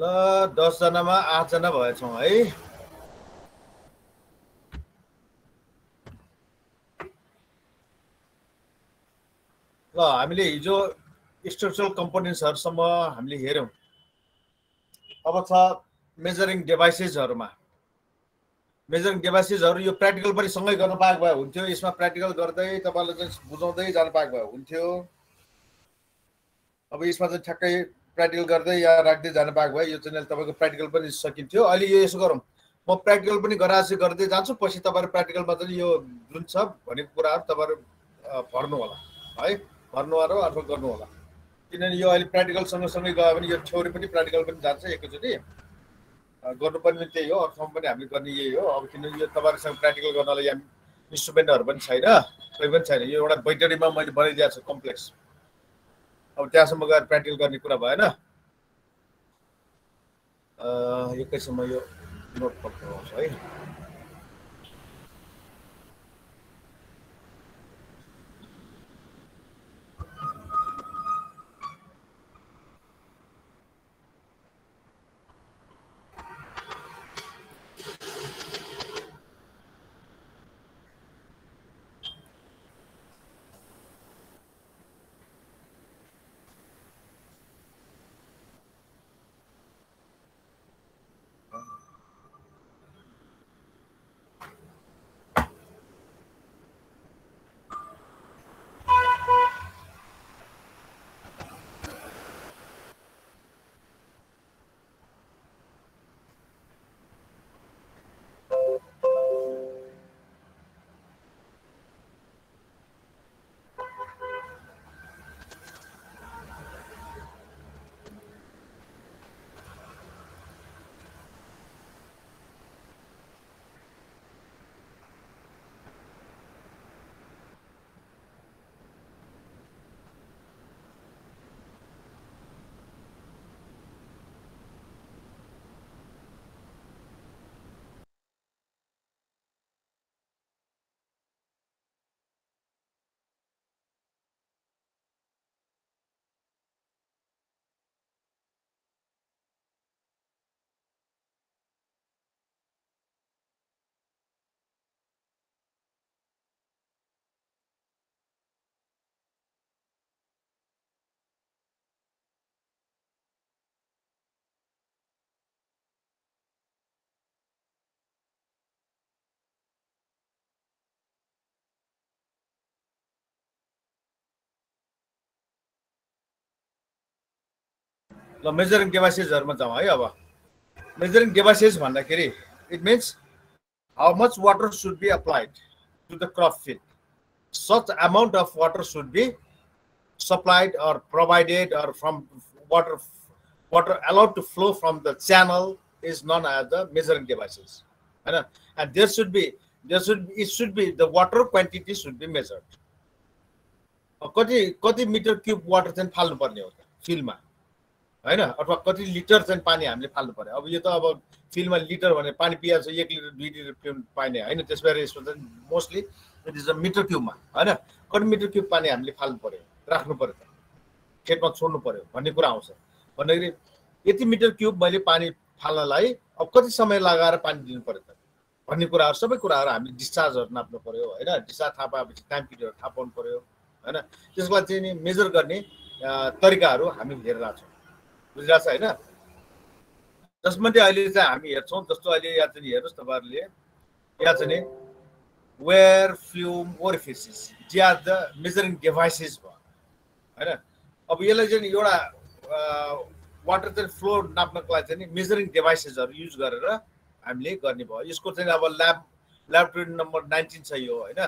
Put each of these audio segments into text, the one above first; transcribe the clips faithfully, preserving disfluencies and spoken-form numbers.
ल दस जनामा आठ जना भएछौं है ल हामीले हिजो स्ट्रक्चरल कम्पोनेन्ट्स हरसम्म हामीले हेर्यौं अब छ मेजरिङ डिभाइसेस हरुमा मेजरिङ डिभाइसेस हरु यो प्र्याक्टिकल पनि सँगै गर्न पाएको भए हुन्थ्यो यसमा प्र्याक्टिकल गर्दै तपाईहरुले चाहिँ बुझाउँदै जान पाएको भए हुन्थ्यो अब यसमा चाहिँ ठ्याक्कै practical गर्दै या राख्दै जान पाएको भए यो च्यानल तपाईको practical पनि सकिन्थ्यो अलि यो यसो गरौँ म practical पनि गराछ गर्दै जान्छु पछि तपाईहरु practical मा चाहिँ यो जुन छ भनेको कुराहरु तपाईहरु भर्नु होला है भर्नु आरो अथवा गर्नु होला किनभने यो अहिले practical सँगसँगै गयो भने यो थ्योरी पनि practical पनि जान्छ एकैचोटी गर्नुपर्ने त्यही हो अर्थम पनि हामीले गर्ने यही हो अब किनभने यो तपाईहरुसँग practical गर्नलाई या इन्स्ट्रुमेन्टहरु पनि छैन कुनै पनि छैन यो एउटा बैटरीमा मैले बनाइदिएको छु कम्प्लेक्स अब त्यसमा गएर प्र्याक्टिकल गर्ने कुरा भएन अ एकैसम्म यो नोट पक्राउँछ है ल मेजरिङ डिभाइसेस हरुमा जाऊ है अब मेजरिङ डिभाइसेस भन्दाखेरि it means how much water should be applied to the crop field such amount of water should be supplied or provided or from water water allowed to flow from the channel is known as the measuring devices हैन and there should be there should it should be the water quantity should be measured कति कति metre cube water चाहिँ फाल्नु पर्ने हो फिल्डमा हैन अथवा कति लिटर चाहिँ पानी हामीले फाल्नु पर्यो अब यो त अब फिल्डमा लिटर भने पानी पियाछ एक लिटर दुई लिटर पानी हैन त्यसबाट यसो चाहिँ mostly it is a metre क्यूबमा हैन कति मिटर क्यूब पानी हामीले फाल्नु पर्यो राख्नु पर्यो खेतमा छोड्नु पर्यो भन्ने कुरा आउँछ भन्दाखेरि यति मिटर क्यूब मैले पानी फाल्नलाई अब कति समय लगाएर पानी दिनु पर्यो त भन्ने कुराहरु सबै कुराहरु हामीले डिस्चार्जहरु नाप्नु पर्यो हैन डिस्चार्ज थाहा पाएपछि टाइम पिरियड थाहा पाउनु पर्यो हैन त्यसको लागि चाहिँ नि मेजर गर्ने तरिकाहरु हामी हेरेका छौं बुझिराछ हैन जसमध्ये अहिले चाहिँ हामी हेर्छौं जस्तो अहिले यहाँ चाहिँ हेर्नुस् तपाईहरुले यहाँ चाहिँ नि वेयर फ्यूम ओरिफिसेस जे आर द मेजरिङ डिभाइसेस भ हैन अब यसले चाहिँ एउटा वाटर चाहिँ फ्लो नाप्नको लागि चाहिँ मेजरिङ डिभाइसेसहरु युज गरेर हामीले गर्ने भयो यसको चाहिँ अब ल्याब ल्याबोरेटरी नम्बर उन्नाइस छ यो हैन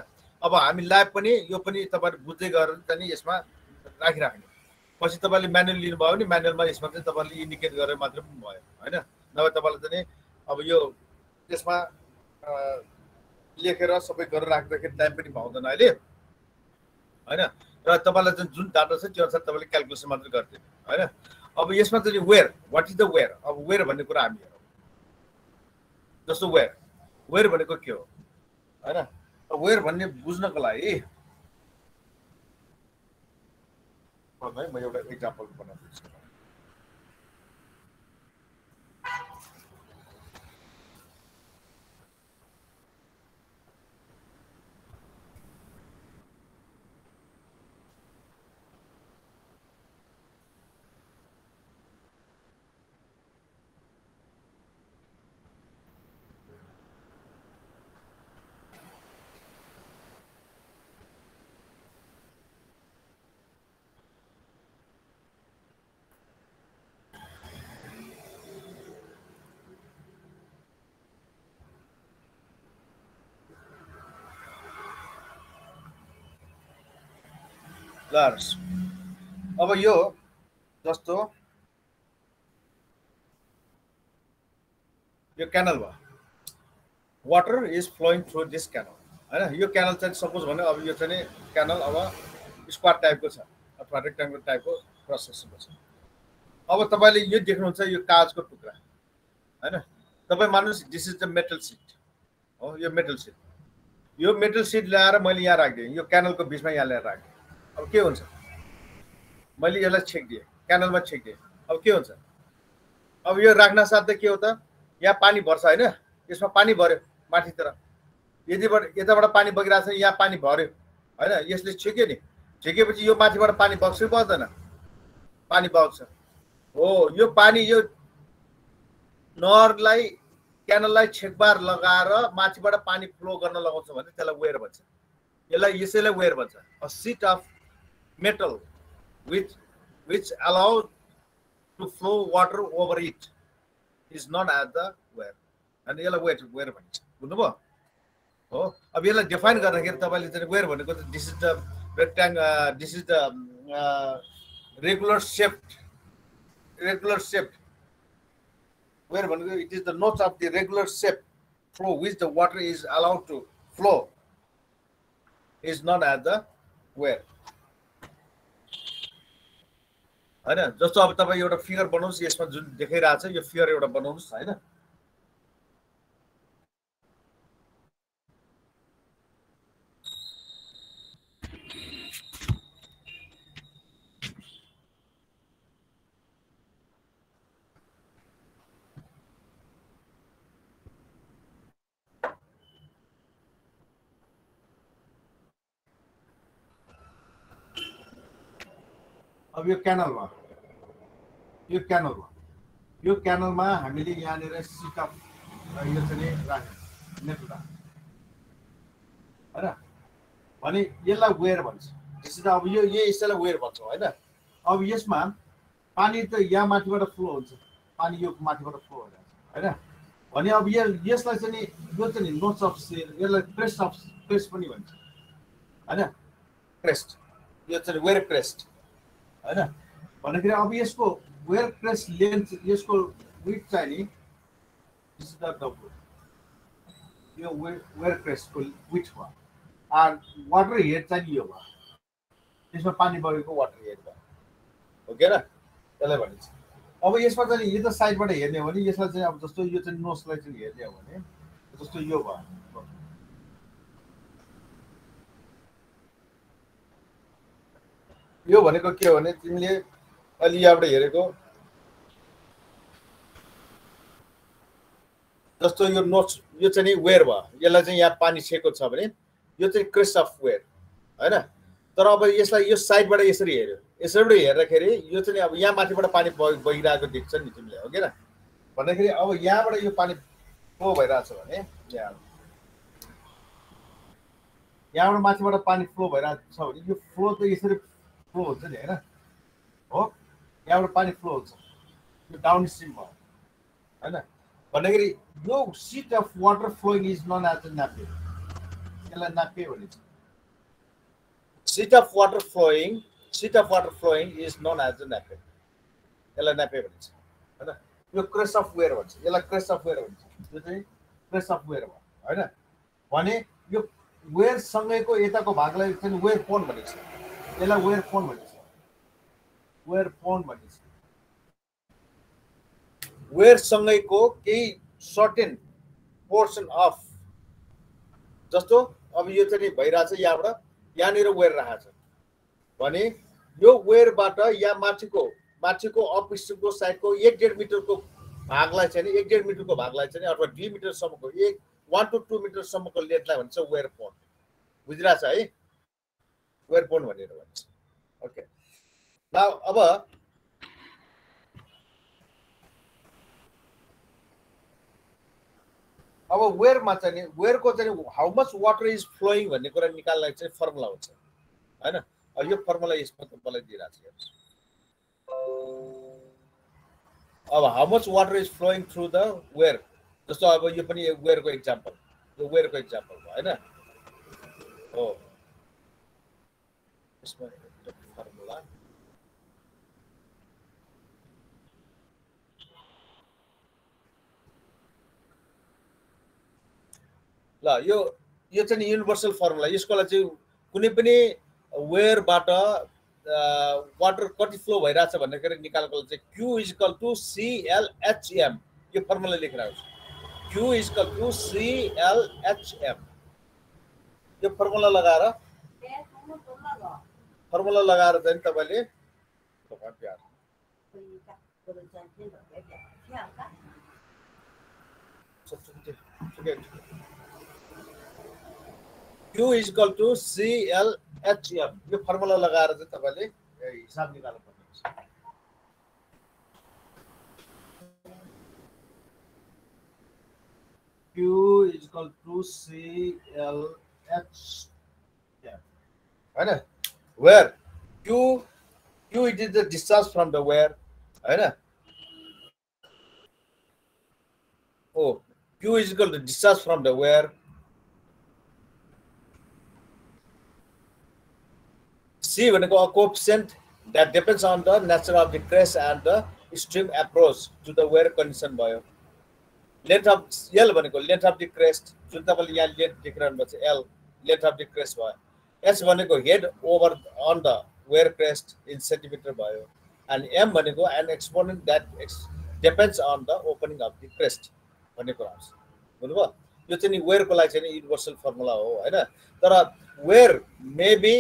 अब हामी ल्याब पनि यो पनि तपाईहरु बुझ्दै गरेर चाहिँ यसमा राखिराख्नु पछि तपाईले म्यानुअल लिनु भयो भने म्यानुअलमा यसमा चाहिँ तपाईले इन्डिकेट गरेर मात्र पनि भयो हैन नभए तपाईले चाहिँ अब यो त्यसमा लेखेर सबै गरेर राख्दाखेरि टाइम पनि पाउँदैन अहिले हैन र तपाईले चाहिँ जुन डाटा छ त्यो अनुसार तपाईले क्याल्कुलेसन मात्र गर्दै हैन अब यसमा चाहिँ weir what is the weir अब वेयर भन्ने कुरा हामी हेरौं जस्तो वेयर वेयर भनेको के हो हैन वेयर भन्ने बुझ्नको लागि म एउटा एक्जाम्पल बनाउँछु फ्लावर्स। अब यो जस्तो यो क्यानल भयो, water is flowing through this canal हैन। यो क्यानल चाहिँ सपोज भने अब यो चाहिँ क्यानल अब स्क्वायर टाइपको छ अथवा रेक्ट्याङ्गुलर टाइपको प्रशस्तको छ। अब तपाईले यो देख्नुहुन्छ यो कागजको टुक्रा हैन, तपाई मान्नुस् this is the metal sheet हो। यो मेटल शीट यो मेटल शीट ल्याएर मैले यहाँ राख्दिए, यो क्यानलको बीचमा यहाँ ल्याएर राखेँ। अब के हुन्छ मैले यसलाई छेक्दिए क्यानलमा छेक्दिए, अब के हुन्छ अब यो राख्न साथै के हो त यहाँ पानी भर्छ हैन, यसमा पानी भर्यो माथितिर, यदि यताबाट पानी बगिरहेको छ यहाँ पानी भर्यो हैन, यसले छेक्यो नि, छेकेपछि यो माथिबाट पानी बग्छ बग्दैन, पानी बग्छ हो। यो पानी यो नहरलाई क्यानललाई छेकबार लगाएर माथिबाट पानी फ्लो गर्न लगाउँछ भने त्यसलाई वेयर भन्छ, यसलाई यसैलाई वेयर भन्छ। A sheet of metal which which allows to flow water over it is known as the weir, and yela weir weir bhancha bujhnu bhayo ho। ab yela define garna khera tapaile tani weir bhaneko this is the rectangle, uh, this is the uh, regular shaped regular shaped weir bhaneko it is the nodes of the regular shape through which the water is allowed to flow is known as the weir हैन। जस्तो अब तपाई एउटा figure बनाउनुस्, यसमा जुन देखाइरा छ यो figure एउटा बनाउनुस् हैन, अब यो क्यानल भयो, यो क्यानल भयो, यो क्यानलमा हामीले यहाँनिर सिटअप यो चाहिँ राख्यौँ नेट राख हैन, भने यसलाई वेयर भन्छ। त्यसै त अब यो यो यसलाई वेयर भन्छ हैन। अब यसमा पानी त यहाँ माथिबाट फ्लो हुन्छ, पानी यो माथिबाट फ्लो हुन्छ हैन, भने अब यो यसलाई चाहिँ यो चाहिँ नोच अफ सेल, यसलाई क्रेस्ट अफ क्रेस्ट पनि भन्छ हैन, क्रेस्ट यो चाहिँ वेयर क्रेस्ट हैन। भन्दाखेरि अब यसको वेयर क्रेस्ट लेन्थ यसको विड्थ चाहिँ नि यो वेयर क्रेस्टको विड्थ भयो, आर वाटर हेड चाहिँ यो भयो, त्यसमा पानी बगेको वाटर हेड भयो ओके र, त्यसलाई भनिन्छ। अब यसमा चाहिँ यो त साइडबाट हेर्ने हो भने यसलाई चाहिँ अब जस्तो यो चाहिँ नोसलाई चाहिँ हेर्ने हो भने जस्तो यो भयो, यो भनेको के हो भने तिमीले अलि यहाँबाट हेरेको जस्तो यो नोच यो चाहिँ नि वेयर भयो, यसलाई चाहिँ यहाँ पानी छेको छ भने यो चाहिँ क्रेस्ट अफ वेयर हैन। तर अब यसलाई यो साइडबाट यसरी हेर्यो, यसरीबाट हेर्दाखेरि यो चाहिँ अब यहाँ माथिबाट पानी बगिरहेको देख्छ नि तिमीले ओके र, भन्दाखेरि अब यहाँबाट यो पानी फ्लो भइरहेछ भने यहाँ यहाँबाट माथिबाट पानी फ्लो भइरहेछ भने यो फ्लो त यसरी फ्लो हुन्छ नि हैन हो, यहाँबाट पानी फ्लो हुन्छ यो डाउन स्ट्रिम भयो हैन। भन्दाखेरि यो sheet of water flowing is known as a nappe, यसलाई नाप्पे भनिन्छ। Sheet of water flowing sheet of water flowing is known as a nappe, यसलाई नाप्पे भनिन्छ हैन। यो क्रेस्ट अफ वेयर भन्छ, यसलाई क्रेस्ट अफ वेयर भन्छ, यो चाहिँ क्रेस्ट अफ वेयर भयो हैन, भने यो वेयर सँगैको यताको भागलाई चाहिँ वेयर कोन भनिन्छ, यसलाई वेयर कोन भनिन्छ। वेयर कोन भनिन्छ वेयर सँगैको केही सर्टेन पोर्सन अफ, जस्तो अब यो चाहिँ भइरहेछ यहाँबाट यहाँनिर वेयर राखेको छ भने यो वेयरबाट यहाँ माथिको माथिको अप स्ट्रिमको साइडको एक डेढ मिटरको भागलाई चाहिँ एक डेढ मिटरको भागलाई चाहिँ अथवा दुई मिटरसम्मको एक वान टू टू मिटरसम्मको लेन्थलाई भन्छ वेयर कोन, बुझिरहेछ है वेयर कोन भनेर भन्छ ओके। Now, अब अब वेयरमा चाहिँ वेयरको चाहिँ how much water is flowing भन्ने कुरा निकाल्न चाहिँ फर्मुला हुन्छ हैन। अब यो फर्मुला यसमा तपाईँलाई दिइराछ, अब how much water is flowing through the weir, जस्तो अब यो पनि वेयरको एक्जाम्पल यो वेयरको एक्जाम्पल भयो हैन हो। यसमा ल यो यो चाहिँ युनिभर्सल फर्मुला यसकोलाई चाहिँ कुनै पनि वेयर बाट वाटर कति फ्लो भइराछ भन्ने गरे निकाल्नको लागि Q equal to C L H M यो फर्मुला लेखिराउ छु Q equal to C L H M यो फर्मुला लगाएर फर्मुला लगाएर चाहिँ तपाईले तपाईँ प्यार Q is equal to C L H M. यो फर्मुला लगाएर चाहिँ तपाईले हिसाब निकाल्नु पर्छ। Q is equal to C L H M. हैन? Where Q Q it is the discharge from the where, हैन? Oh, Q is equal to discharge from the where. C when a coefficient that depends on the nature of the crest and the stream approach to the wear condition bio. Length of L when length of the crest, suitable L length L length of the crest bio. S when head over on the wear crest in centimeter bio, and M when an exponent that ex depends on the opening of the crest. भन्ने कुरा आउँछ बुझ्नुभयो यो चाहिँ नि where को लागि चाहिँ युनिभर्सल फर्मुला हो हैन तर weir may be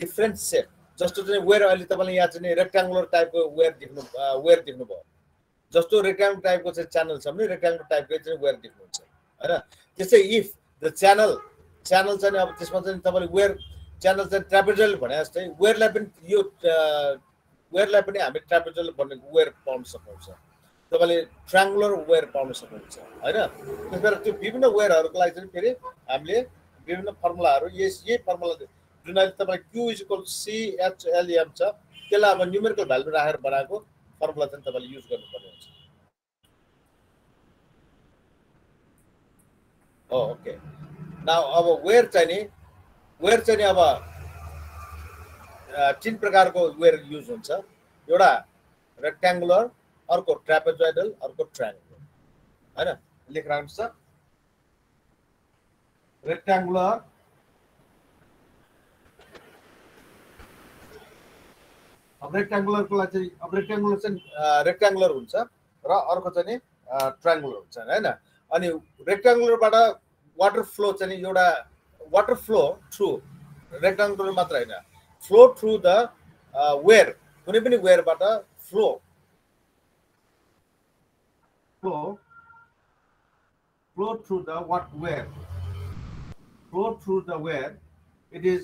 different shape जस्तो चाहिँ वेयर अहिले तपाईले यहाँ चाहिँ रेक्ट्यांगुलर टाइपको वेयर देख्नु वेयर देख्नु भयो जस्तो रेक्ट्यांगुलर टाइपको चाहिँ च्यानल छ भने रेक्ट्यांगुलर टाइपको चाहिँ वेयर देख्नु हुन्छ हैन त्यसै इफ द च्यानल च्यानल चाहिँ अब त्यसमा चाहिँ तपाईले वेयर च्यानल चाहिँ ट्रापेजोइडल भने जस्तै वेयरलाई पनि यो वेयरलाई पनि हामी ट्रापेजोइडल भन्ने वेयर पाउन सक्छौं तपाईले ट्रायंगुलर वेयर पाउन सक्नुहुन्छ हैन त्यसबाट त्यो विभिन्न वेयरहरुको लागि चाहिँ फेरि हामीले विभिन्न फर्मुलाहरु यस यही फर्मुला जुन अहिले तपाईले Q = C H L M छ त्यसलाई अब न्यूमेरिकल भ्यालु राखेर बनाएको फर्मुला चाहिँ तपाईले युज गर्नुपर्ने हुन्छ ओ ओके नाउ अब वेयर चाहिँ नि वेयर चाहिँ नि अब तीन प्रकारको वेयर युज हुन्छ एउटा रेक्ट्यांगुलर अर्को ट्रापेजोइडल अर्को ट्रायंगल हैन लेखराम सर रेक्ट्यांगुलर अब रेक्ट्यांगुलर को लागि चाहिँ अब रेक्ट्यांगुलर चाहिँ रेक्ट्यांगुलर हुन्छ र अर्को चाहिँ नि ट्रायंगुलर हुन्छ हैन अनि रेक्ट्यांगुलर बाट वाटर फ्लो चाहिँ एउटा वाटर फ्लो थ्रु रेक्ट्यांगुलर मात्र हैन फ्लो थ्रु द वेयर कुनै पनि वेयर बाट flow Flow, flow through the what where? Flow through the where? It is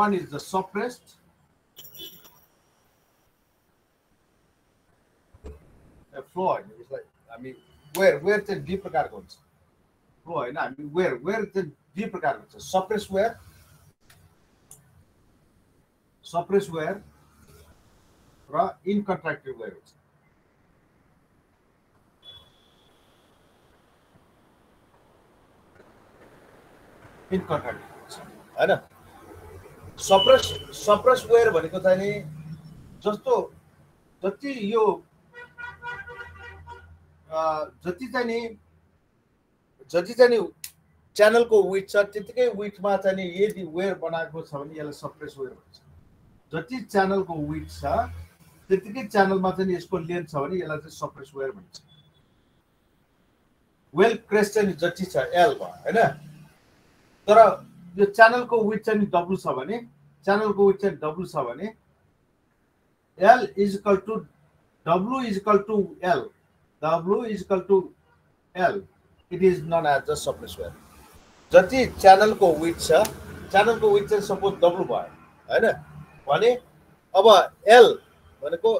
one is the suppressed, a flow. It's like I mean where where the deeper cargoes flow. I mean where where the deeper cargoes suppressed where? Suppressed where? Or incontracted where? In contact, I know. Suppress, suppress where, but because I need just to the tea you uh, the titani, the titani channel go which are typically which matani, yet where Bonaco seven yellow suppress where the tea channel go which are typically channel matani is called and seven yellow suppress where well, Christian is the teacher Elba, I know. तर यो channel को width चाहिँ W छ भने channel को width चाहिँ W छ भने L = W = L W = L it is known as the suppress weir जति च्यानल को विड्थ छ च्यानल को विड्थ चाहिँ सपोज W भयो हैन भने अब L भनेको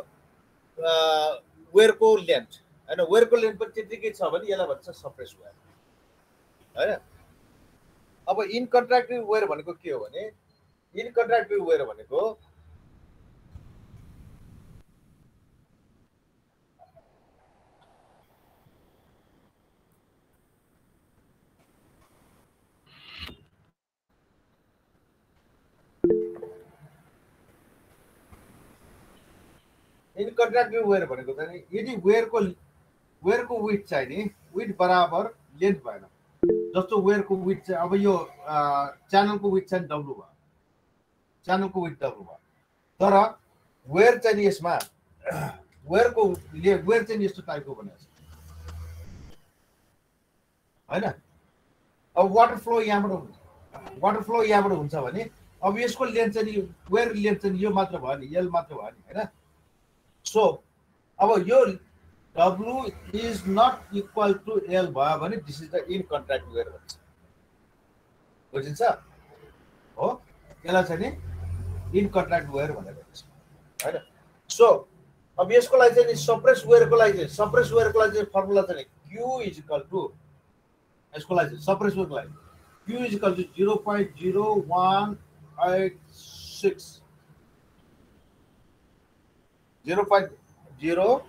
वेयर को लेन्थ हैन वेयर को लेन्थ पनि त्यतिकै छ भने यसलाई भन्छ सप्रेस वेयर हैन अब इनकन्ट्राक्टिभ वेयर भनेको के हो भने इनकन्ट्राक्टिभ वेयर भनेको इनकन्ट्राक्टिभ वेयर भनेको चाहिँ यदि वेयरको वेयरको विड्थ चाहिँ नि विड्थ बराबर लेन्थ भएन जस्तो वेयर को विथ अब यो च्यानल को विथ चाहिँ डब्लु भयो च्यानल को विथ डब्लु भयो तर वेयर चाहिँ यसमा वेयर को ले वेयर चाहिँ यस्तो टाइपको बनाएको छ हैन अब वाटर फ्लो यहाँबाट हुन्छ वाटर फ्लो यहाँबाट हुन्छ भने अब यसको लेन्थ चाहिँ वेयर लेन्थ चाहिँ यो मात्र भयो नि एल मात्र भयो नि हैन सो अब यो W is not equal to L. This is the in contract wear. What is that? Oh, in contract wear. So, obvious collision is suppress wear collision. Suppress wear collision formula Q is equal to suppress wear collision. Q is equal to zero point zero one eight six. zero point zero.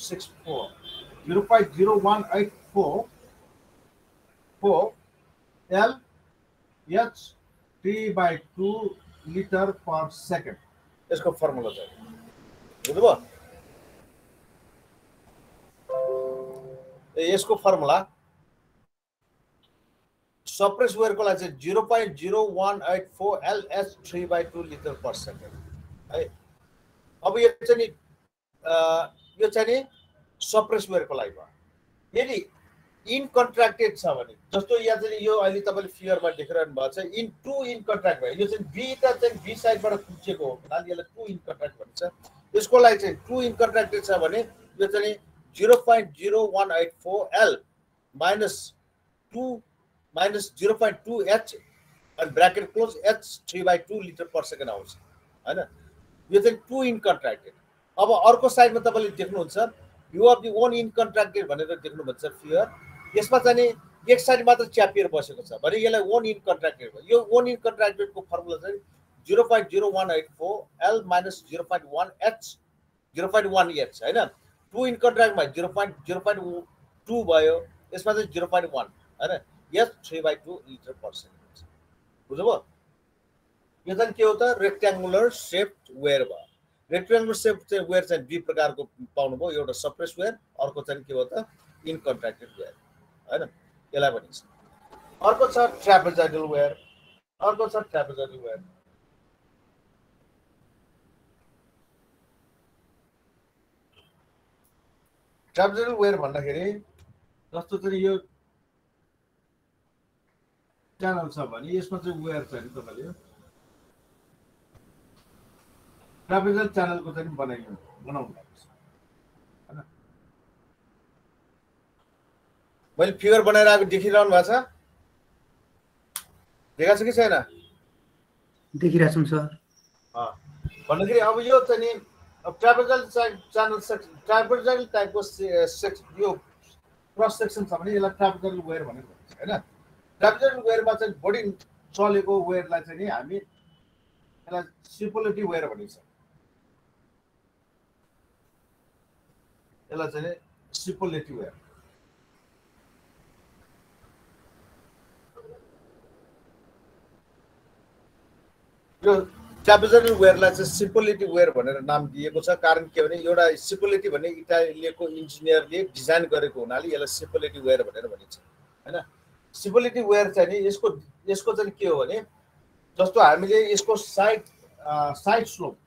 six four zero point zero one eight four four L H T by two liter per second. Let's go formula. Let's go formula. Suppress wear collision zero point zero one eight four L H three by two liter per second. Right. Now we have to यो चाहिँ suppress वेयरको लागि भयो यदि in contracted छ भने जस्तो यहाँ चाहिँ यो अहिले तपाईले फिगरमा देखिरहनु भएको छ इन टु इन कन्ट्र्याक्ट भयो यो चाहिँ बी त चाहिँ बी साइडबाट खुचेको हो नाले यसलाई टु इन कन्ट्र्याक्ट भन्छ यसको लागि चाहिँ टु इन कन्ट्र्याक्टेड छ भने यो चाहिँ zero point zero one eight four L - two - zero point two H and bracket close H three by two litre per second आउँछ हैन यो चाहिँ टु इन कन्ट्र्याक्टेड अब अर्को साइडमा तपाईले देख्नुहुन्छ you of the one in contracted भनेर देख्नु भन्छ फियर यसमा चाहिँ एक साइड मात्र च्यापिएर बसेको छ भने यसलाई वन इन कन्ट्र्याक्टेड भयो यो वन इन कन्ट्र्याक्टेड को फर्मुला चाहिँ zero point zero one eight four L - zero point one H zero point one H हैन टु इन कन्ट्र्याक्टमा zero point zero two भयो यसमा चाहिँ zero point one हैन यस three by two litre per second बुझ्नुभयो यो चाहिँ के हो त रेक्ट्याङ्गुलर शेप्ड वेयर भयो रेक्ट्याङ्गुलर शेप वेयर चाहिँ दुई प्रकारको पाउनुभयो एउटा सप्रेस वेयर अर्को चाहिँ के हो त इन कन्ट्र्याक्टेड वेयर हैन यसलाई भनिन्छ अर्को छ ट्रापेजोइडल वेयर अर्को छ ट्रापेजोइडल वेयर ट्रापेजोइडल वेयर भन्दाखेरि जस्तो चाहिँ यो च्यानल छ भने यसमा चाहिँ वेयर छ नि तपाईले ट्रापेजल च्यानल को चाहिँ बनाइयो बनाउनु हैन मैले फिगर बनाएर आको देखिरहनु भएको छ देखा छ कि छैन देखिरहेछु सर अ भन्दाखेरि अब यो चाहिँ अब ट्रापेजल च्यानल ट्रापेजल टाइप को यो क्रस सेक्सन छ भने यसलाई ट्रापेजल वेयर भनेर भन्छ हैन ट्रापेजल वेयरमा चाहिँ बडी चलेको वेयरलाई चाहिँ नि हामी यसलाई सिपोलिटी वेयर भनिन्छ यसलाई चाहिँ सिपोलेटिभ वेयर यो ट्रापेजोइडल वेयरलाई चाहिँ सिपोलेटिभ वेयर भनेर नाम दिएको छ कारण के भने एउटा सिपोलेटिभ भन्ने इटालियको इन्जिनियरले डिजाइन गरेको हुनाले यसलाई सिपोलेटिभ वेयर भनेर भनिन्छ हैन सिपोलेटिभ वेयर चाहिँ यसको यसको चाहिँ के हो भने जस्तो हामीले यसको side side slope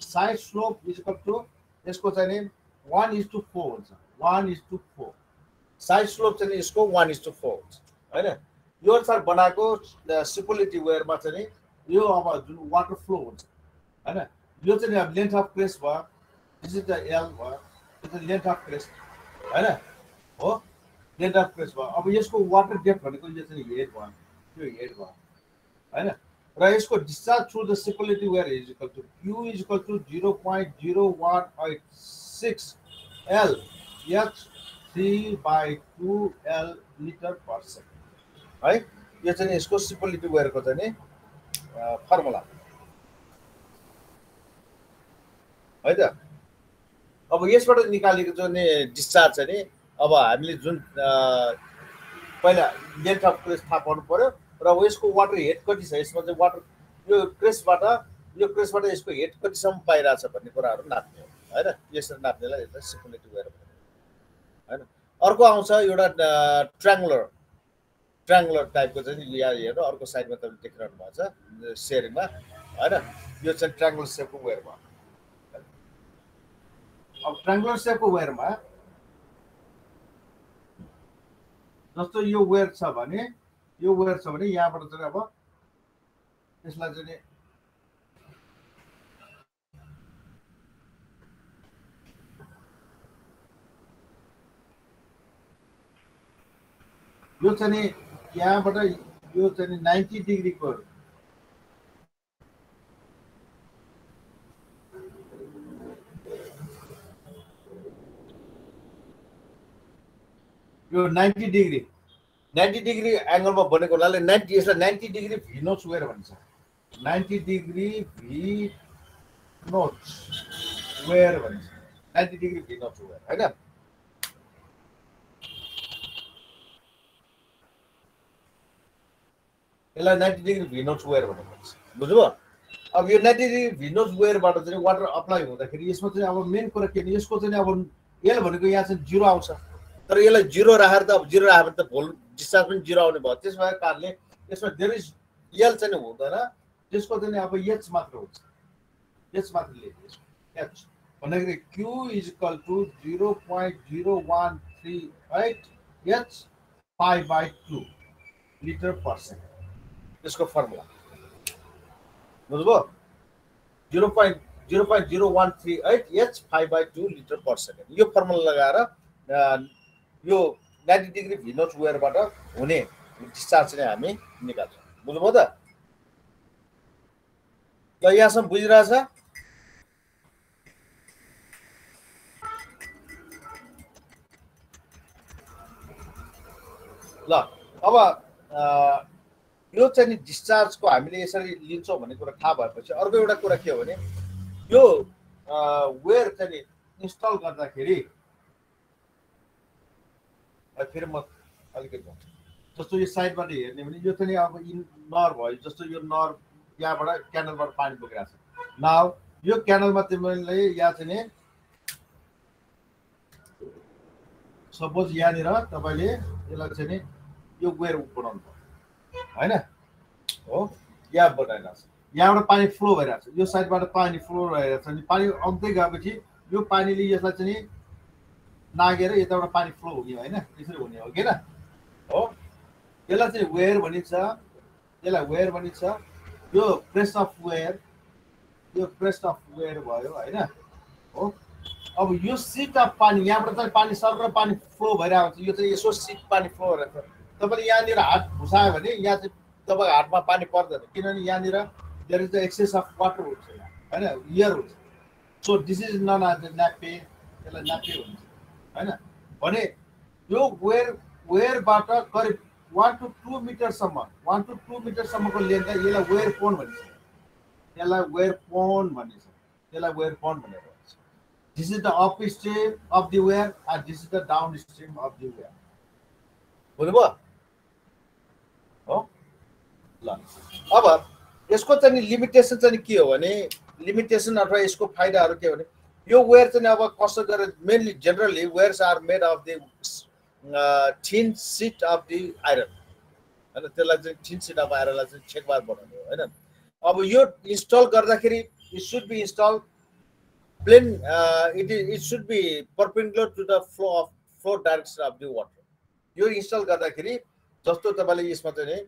side slope is equal to यसको चाहिँ one is to four हुन्छ one is to four side slope चाहिँ यसको one is to four हुन्छ हैन यो अनुसार बनाएको सिपोलिटी वेयरमा चाहिँ यो अब जुन वाटर फ्लो हुन्छ हैन यो चाहिँ अब लेन्थ अफ क्रेस्ट भयो दिस इज द एल भयो यो चाहिँ लेन्थ अफ क्रेस्ट हैन हो लेन्थ अफ क्रेस्ट भयो अब यसको वाटर डेप्थ भनेको यो चाहिँ एट भयो यो एट भयो हैन र यसको discharge through the Cipolletti weir is equal to Q is equal to zero point zero one eight six L H three by two L liter per second है यो चाहिँ यसको सिपोलिटी वेयर को चाहिँ फर्मुला है त अब यसबाट निकालेको जुन डिस्चार्ज छ नि अब हामीले जुन पहिला लेन्थ अफ क्रेस्ट थाहा पाउनु पर्यो र यसको वाटर हेड कति छ यसमा चाहिँ वाटर यो क्रेसबाट यो क्रेसबाट यसको हेड कतिसम्म पाइरहेछ भन्ने कुराहरु नाप्ने हो हैन यसरी नाप्नेलाई सिपोलेटिभ वेयर भन्छ हैन अर्को आउँछ एउटा ट्रायंगुलर ट्रायंगुलर टाइपको चाहिँ यहाँ हेर्नु अर्को साइडमा तपाईले देखिरहनु भएको छ शेयरिङमा हैन यो चाहिँ ट्रायंगुलर शेपको वेयर भयो अब ट्रायंगुलर शेपको वेयरमा जस्तो यो वेयर छ भने यो वेयर छ भने यहाँबाट चाहिँ अब यसलाई चाहिँ यो चाहिँ यहाँबाट यो चाहिँ ninety डिग्री को यो ninety डिग्री ninety डिग्री एंगलमा बनेको लाले ninety यसलाई ninety डिग्री भी नोच वेयर भन्छ ninety डिग्री भी नोच वेयर भन्छ ninety डिग्री भी नोच वेयर हैन एला ninety डिग्री विनोच वेयर भनेको हुन्छ बुझ्नुभयो अब यो ninety डिग्री विनोच वेयर बाट चाहिँ वाटर अप्लाई हुँदाखेरि यसमा चाहिँ अब मेन कुरा के हो यसको चाहिँ अब l भनेको यहाँ चाहिँ शून्य आउँछ तर यसलाई शून्य राखेर त अब शून्य राखेर त भोल डिस्चार्ज पनि शून्य आउने भयो त्यसो भए कारणले यसमा देयर इज l चाहिँ हुँदैन त्यसको चाहिँ अब h मात्र हुन्छ h मात्र लेख्छ h भनेको q is equal to zero point zero one three eight h pi by two litre per second इसको फार्मूला बुझ्नुभयो zero point zero one three eight h pi by two litre per second यो formula लगाएर यो ninety degree V notch where बाट हुने discharge चाहिँ हामी निकाल्छौं बुझ्नुभयो त ल यहाँसम्म बुझिरहेछ ल अब आ, यो चाहिँ डिस्चार्ज को हामीले यसरी लिन्छौं भन्ने कुरा थाहा भएपछि अर्को एउटा कुरा के हो भने यो वेयर चाहिँ इन्स्टल गर्दाखेरि फेरि म अलिकति जस्तो यो साइडबाट हेर्ने भने यो चाहिँ अब नर भयो जस्तो यो नर यहाँबाट क्यानलबाट पानी बोकिरहेछ नाउ यो क्यानलमा तिमीले यहाँ चाहिँ सपोज यहाँनिर तपाईले यसलाई चाहिँ यो वेयर बनाउनु हैन हो यहाँ बनाइराछ यहाँबाट पानी फ्लो भइराछ यो साइडबाट पानी फ्लो भइराछ नि पानी आउँदै गएपछि यो पानीले यसलाई चाहिँ नागेर यताबाट पानी फ्लो हुने हैन त्यसरी हुने हो के न हो यसलाई चाहिँ वेयर भनिन्छ यसलाई वेयर भनिन्छ यो प्रेस अफ वेयर यो प्रेस अफ वेयर भयो हैन हो अब यो सीट अफ पानी यहाँबाट चाहिँ पानी सर्र पानी फ्लो भइराछ यो चाहिँ यसो सीट पानी फ्लो भइराछ तपाईले यहाँ निर हात घुसायो भने यहाँ चाहिँ तपाईको हातमा पानी पर्दैन किनभने यहाँ निर there is the excess of water हुन्छ हैन एयर हुन्छ so this is known as nappe यसलाई नापे भन्छ हैन भने यो वेयर वेयर बाट करिब one to two मिटर सम्म one to two मिटर सम्मको लेन्थ यसलाई वेयर पोन भन्छ यसलाई वेयर पोन भन्छ यसलाई वेयर पोन भनेर भन्छ this is the upstream of the weir and this is the downstream of the weir बुझ्नुभयो हो ल अब यसको चाहिँ लिमिटेसन चाहिँ के हो भने लिमिटेसन अथवा यसको फाइदाहरु के हो भने यो वेयर चाहिँ अब कसो गरेर mainly generally weirs are made of the thin sheet of the iron हैन त्यसलाई चाहिँ थिन सीट अफ आयरनलाई चाहिँ छेकबार बनाउने हो हैन अब यो इन्स्टल गर्दाखेरि it should be install plane it it should be perpendicular to the flow of flow direction of the water यो इन्स्टल गर्दाखेरि जस्तो तपाईले यसमा चाहिँ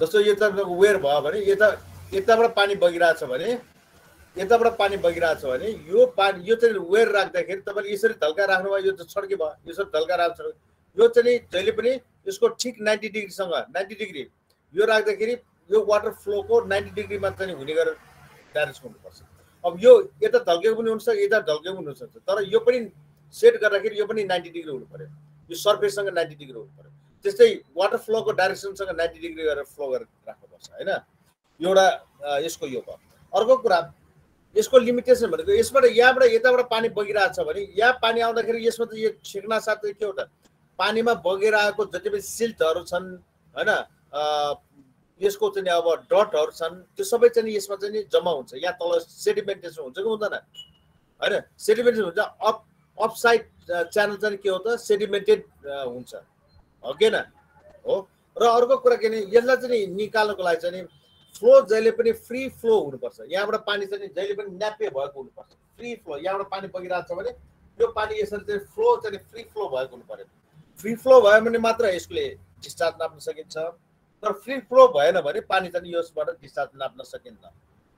जस्तो यो तपाईको वेयर भयो भने यता यताबाट पानी बगिरहेछ भने यताबाट पानी बगिरहेछ भने यो पानी यो चाहिँ वेयर राख्दाखेरि तपाईले यसरी ढल्का राख्नुभयो यो त छड्के भयो यसरी ढल्का राख्छ यो चाहिँ जहिले पनि यसको ठीक ninety डिग्री सँग ninety डिग्री यो राख्दाखेरि यो वाटर फ्लो को ninety डिग्री मा चाहिँ हुने गरेर डाइरेक्सन हुनुपर्छ अब यो यता ढल्केको पनि हुन सक्छ यता ढल्केको पनि हुन सक्छ तर यो पनि सेट गर्दाखेरि यो पनि ninety डिग्री हुनु पर्यो यो सरफेस सँग ninety डिग्री हुनु पर्यो त्यस्तै वाटर फ्लो को डाइरेक्सन सँग ninety डिग्री गरेर फ्लो गरेर राख्नुपर्छ हैन एउटा यसको यो भयो अर्को कुरा यसको लिमिटेसन भनेको यसबाट यहाँबाट यताबाट पानी बगिरहेछ भने यहाँ पानी आउँदाखेरि यसमा त यो छेक्ना साथ के हो त पानीमा बगेर आएको जति पनि सिल्टहरु छन् हैन यसको चाहिँ अब डटहरु छन् त्यो सबै चाहिँ यसमा चाहिँ जम्मा हुन्छ या तल सेडिमेन्टेसन हुन्छ कि हुँदैन हैन सेडिमेन्ट हुन्छ अप अपसाइड च्यानल चाहिँ के हो त सेडिमेन्टेड हुन्छ हो किन हो र अर्को कुरा के नि यसलाई चाहिँ निकाल्नको लागि चाहिँ फ्लो जहिले पनि फ्री फ्लो हुनुपर्छ यहाँबाट पानी चाहिँ जहिले पनि न्याप्पे भएको हुनुपर्छ फ्री फ्लो यहाँबाट पानी बगिरहेछ भने यो पानी यसरी चाहिँ फ्लो चाहिँ फ्री फ्लो भएको हुनुपर्छ फ्री फ्लो भयो भने मात्र यसले डिस्चार्ज नाप्न सकिन्छ तर फ्री फ्लो भएन भने पानी चाहिँ यसबाट डिस्चार्ज नाप्न सकिन्न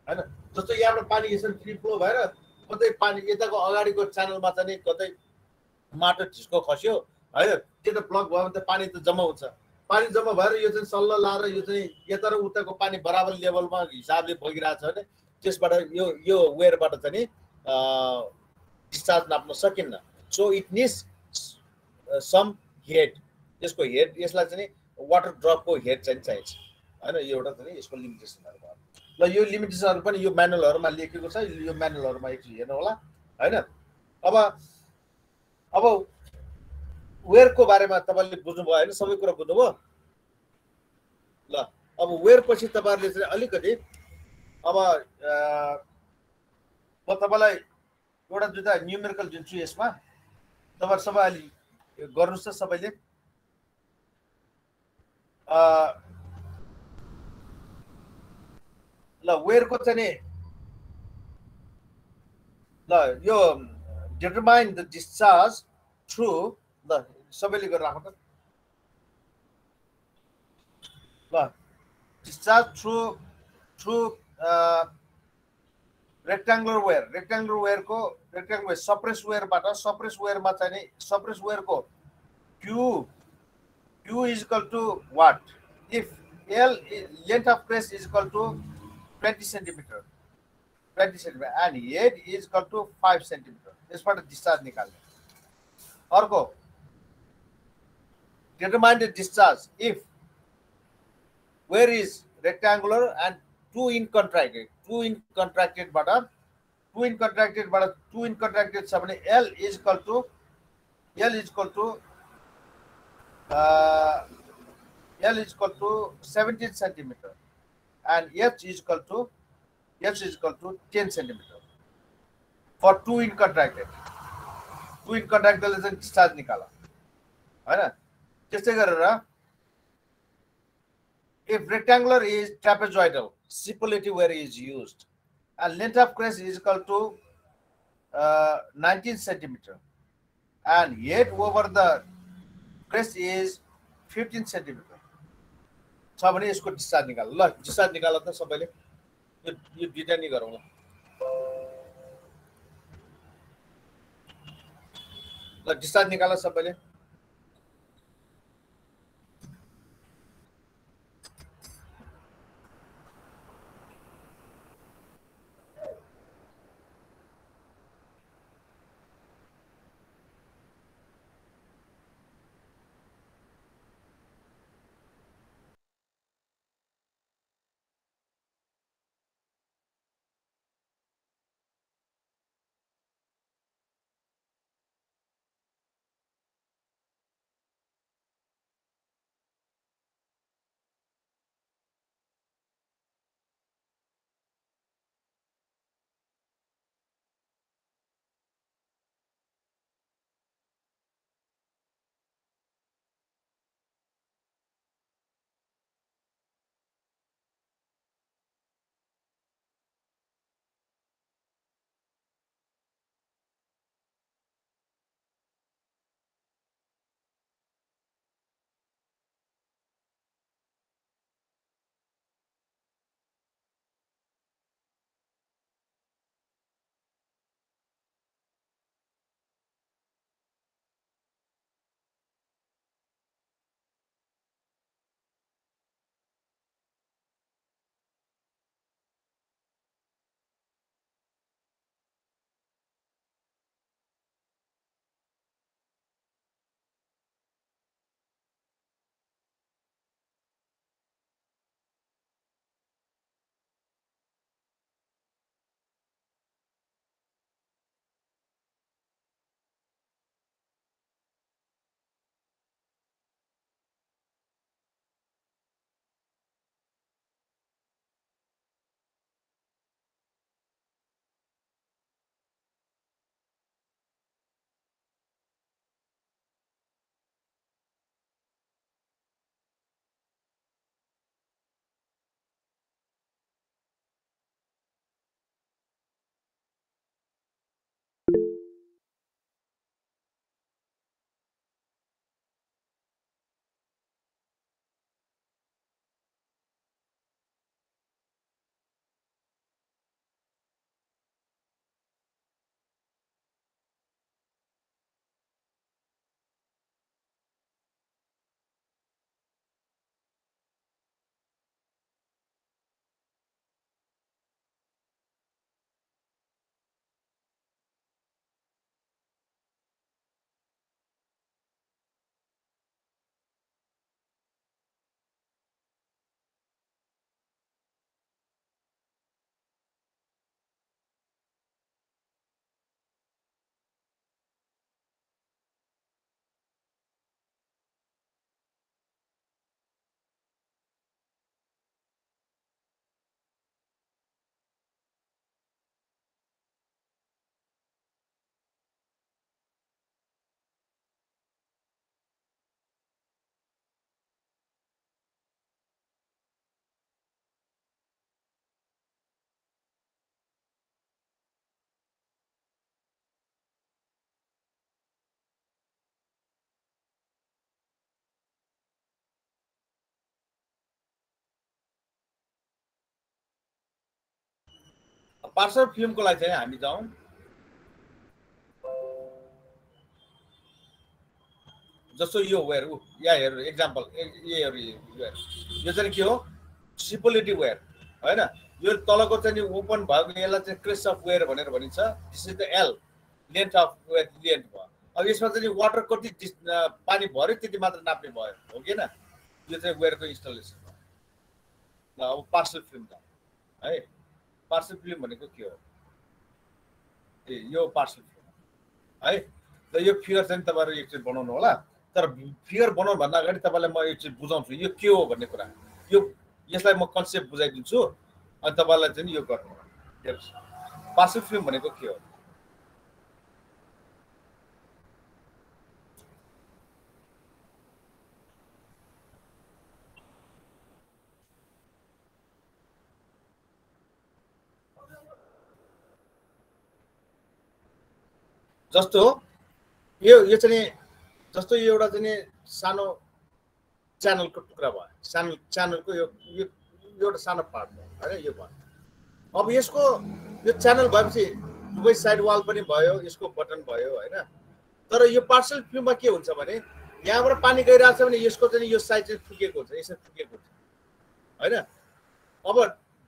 हैन जस्तो यहाँबाट पानी यसरी फ्री फ्लो भएर कतै पानी यताको अगाडिको च्यानलमा चाहिँ कतै माटो ढिस्को खस्यो हैन त्यो त ब्लक भयो भने त पानी त जम्मा हुन्छ पानी जम्मा भएर यो चाहिँ सल्ल लाएर यो चाहिँ यता र उताको पानी बराबर लेभलमा हिसाबले बगिरहेछ भने त्यसबाट यो यो वेयरबाट चाहिँ अ डिस्चार्ज नाप्न सकिन्न so it needs some head यसको हेड यसलाई चाहिँ वाटर ड्रप को हेड चाहिँ चाहिन्छ हैन एउटा चाहिँ यसको लिमिटेसनहरु भयो ल यो लिमिटेसनहरु पनि यो म्यानुअलहरुमा लेखेको छ यो म्यानुअलहरुमा एकछिन हेर्नु होला हैन अब अब वेयर को बारेमा तपाईले बुझ्नु भयो हैन सबै कुरा बुझ्नु भयो ल अब वेयर पछि तपाईहरुले चाहिँ अलिकति अब म तपाईलाई एउटा दुईटा न्यूमेरिकल दिन्छु यसमा तपाईहरु सबै अलि गर्नुस् त सबैले ल वेयर को चाहिँ ल यो डिटरमाइन द डिस्चार्ज थ्रु ल सबैले गरेर राख्नु त ल discharge through through rectangular weir rectangular weir को रेक्ट्याङ्गुलर वेयर सप्रेस वेयरबाट सप्रेस वेयरमा चाहिँ सप्रेस वेयर को Q Q is equal to what? If L is, length of crest is equal to twenty centimeter, twenty centimeter, and head is equal to five centimeter. This part of discharge निकालने. और को determine the discharge if where is rectangular and two in contracted, two in contracted but two in contracted but two in contracted सबने L is equal to L is equal to Uh, L is equal to seventeen centimeter and H is equal to H is equal to ten centimeter for two in contracted. Two in contracted is a discharge nikala. Right? Just if rectangular is trapezoidal, superlative where is used, and length of crest is equal to uh, nineteen centimeter, and yet over the crest is fifteen centimeter. So when is good discharge nikal. La discharge nikala ta sabaile. Ye data nahi garau la. La discharge nikala sabaile. Parshall flume को लागि चाहिँ हामी जाउँ जस्तो यो where उ या हेर example ए हेर यो चाहिँ के हो सिम्पलिटी वेयर हैन यो तलको चाहिँ नि ओपन भएको यसलाई चाहिँ क्रेस्ट अफ वेयर भनेर भनिन्छ this is the L length of weir length भयो अब यसमा चाहिँ वाटर कति पानी भर्यो त्यति मात्र नाप्ने भयो हो किन यो चाहिँ वेयरको इन्स्टलेसन हो ल अब पार्सल फ्लुम त है पार्सल फ्लुम भनेको के हो ए यो पार्सल फ्लुम है त यो फिगर चाहिँ तपाईहरु एकचोटी बनाउनु होला तर फिगर बनाउन भन्दा अगाडि तपाईलाई म एकचोटी बुझाउँछु यो के हो भन्ने कुरा यो यसलाई म कन्सेप्ट बुझाइदिन्छु अनि तपाईलाई चाहिँ यो गर्नु होला पार्सल फ्लुम भनेको के हो जस्तो यो यो चाहिँ जस्तो यो एउटा चाहिँ सानो च्यानलको टुक्रा भयो सानो च्यानलको यो एउटा सानो पार्ट भयो हैन यो भयो अब यसको यो च्यानल भएपछि दुबै साइड वाल पनि भयो यसको बटन भयो हैन तर यो पार्सल फ्लुममा के हुन्छ भने यहाँबाट पानी गइराछ भने यसको चाहिँ यो साइड चाहिँ फुकेको हुन्छ यसरी फुकेको हुन्छ हैन अब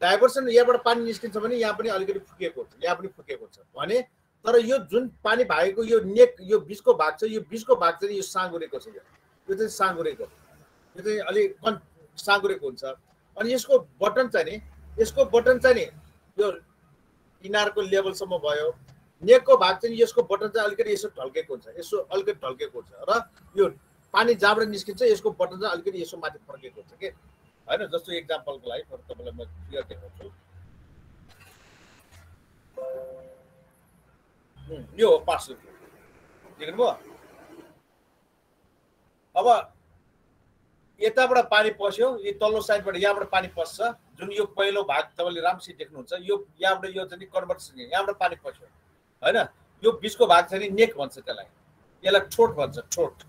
डाइभर्सन यहाँबाट पानी निस्किन्छ भने यहाँ पनि अलिकति फुकेको हुन्छ यहाँ पनि फुकेको हुन्छ भने तर यो जुन पानी भागेको यो नेक यो बीचको भाग छ यो बीचको भाग चाहिँ यो साँगुरेको छ यो चाहिँ साँगुरेको यो चाहिँ अलि साँगुरेको हुन्छ अनि यसको बटन चाहिँ नि यसको बटन चाहिँ नि यो किनारको लेभलसम्म भयो नेकको भाग चाहिँ यसको बटन चाहिँ अलिकति यसो ढल्केको हुन्छ यसो अलिकति ढल्केको हुन्छ र यो पानी जहाँबाट निस्किन्छ यसको बटन चाहिँ अलिकति यसो माथि फर्केको हुन्छ के हैन जस्तो एक्जाम्पलको लागि तपाईँलाई म क्लियर देखाउँछु यो पार्सल देख्नु भयो अब यताबाट पानी पस्यो यो तल्लो साइडबाट यहाँबाट पानी पस्छ जुन यो पहिलो भाग तपाईले राम्रोसित देख्नुहुन्छ यो यहाँबाट यो चाहिँ कन्भर्सन यहाँबाट पानी पस्यो हैन यो बीचको भाग चाहिँ नि नेक भन्छ त्यसलाई यसलाई ठोट भन्छ ठोट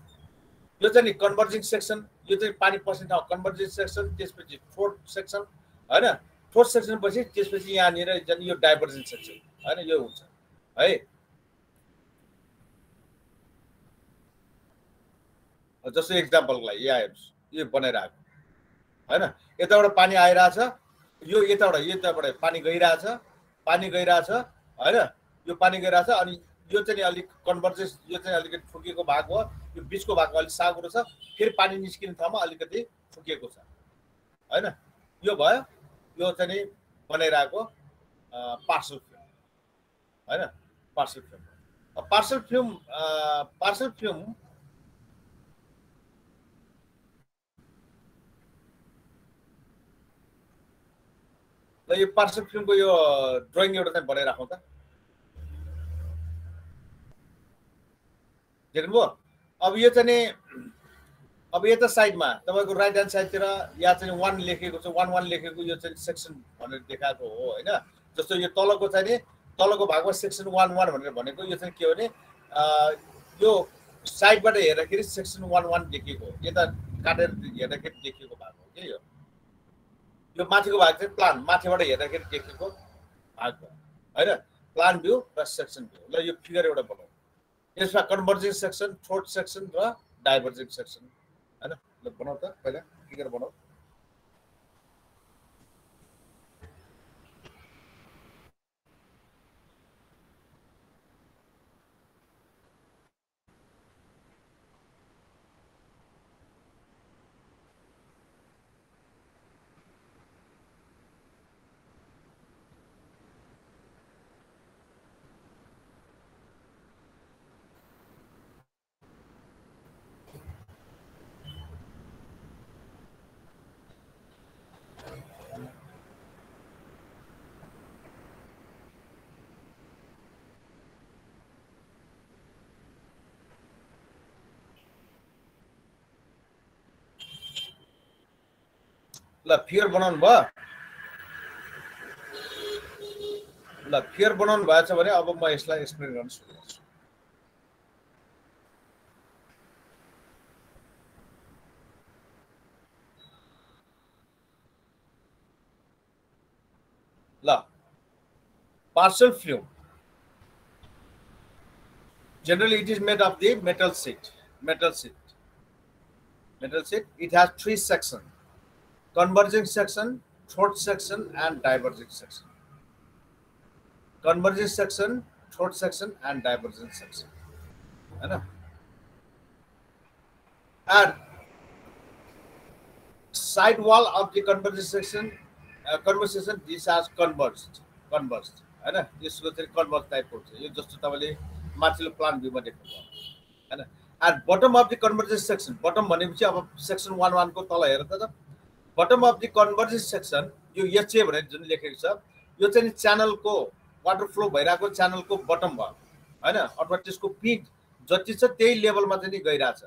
यो चाहिँ नि कन्भर्जिङ सेक्सन यो चाहिँ पानी पस्ने ठाउँ कन्भर्जिङ सेक्सन त्यसपछि ठोट सेक्सन हैन ठोट सेक्सन पछि त्यसपछि यहाँनिर चाहिँ यो डाइभर्जन सेक्सन हैन यो हुन्छ है जस्तो एक्जाम्पलको लागि यहाँ हेर्नुहोस् यो बनाइरहेको हैन यताबाट पानी आइरहेछ यो यताबाट यताबाट पानी गइरहेछ पानी गइरहेछ हैन यो पानी गइरहेछ अनि यो चाहिँ अलिक कन्भर्जेन्स यो चाहिँ अलिकति फुकेको भाग हो यो बीचको भाग अलि साँगुरो छ फेरि पानी निस्किने ठाउँमा अलिकति फुकेको छ हैन यो भयो यो चाहिँ बनाइरहेको पार्सल फ्लुम हैन Parshall flume Parshall flume Parshall flume ल यो पार्सल फ्लुमको यो ड्राइङ एउटा चाहिँ बनाइराखौँ त देख्नुभयो अब यो चाहिँ नि अब यता साइडमा तपाईको राइट ह्यान्ड साइडतिर या चाहिँ वान लेखेको छ वान वान लेखेको यो चाहिँ सेक्सन भनेर देखाएको हो हैन जस्तो यो तलको चाहिँ नि तलको भागमा सेक्सन वान वान भनेर भनेको यो चाहिँ के हो भने यो साइडबाट हेर्दाखेरि सेक्सन वान वान देखिएको हो यता काटेर हेर्दाखेरि देखिएको भाग हो के यो यो माथिको भाग चाहिँ प्लान माथिबाट हेर्दाखेरि देखिएको भाग भयो हैन प्लान भ्यू र सेक्सन भ्यू ल यो फिगर एउटा बनाऊ यसमा कन्भर्जिङ सेक्सन थ्रोट सेक्सन र डाइभर्जिङ सेक्सन हैन ल बनाऊ त पहिला फिगर बनाऊ ल फिगर बनाउनु भयो ल फिगर बनाउनु भएको छ भने अब म यसलाई एक्सप्लेन गर्न सुरु गर्छु ल partial flume. Generally, it is made of the metal sheet. Metal sheet. Metal sheet. It has three sections: converging section, throat section, and diverging section. Converging section, throat section, and diverging section. And side wall of the converging section, uh, converging section, this has converged, converged. This is the converged type of thing. You just totally material plant view. And bottom of the converging section, bottom one, section one one go tala. Bottom of the converging section, you yes you have channel ko water flow bhairako channel ko bottom bhayo haina atwa tesko peak jati cha tei level ma chani gaira cha.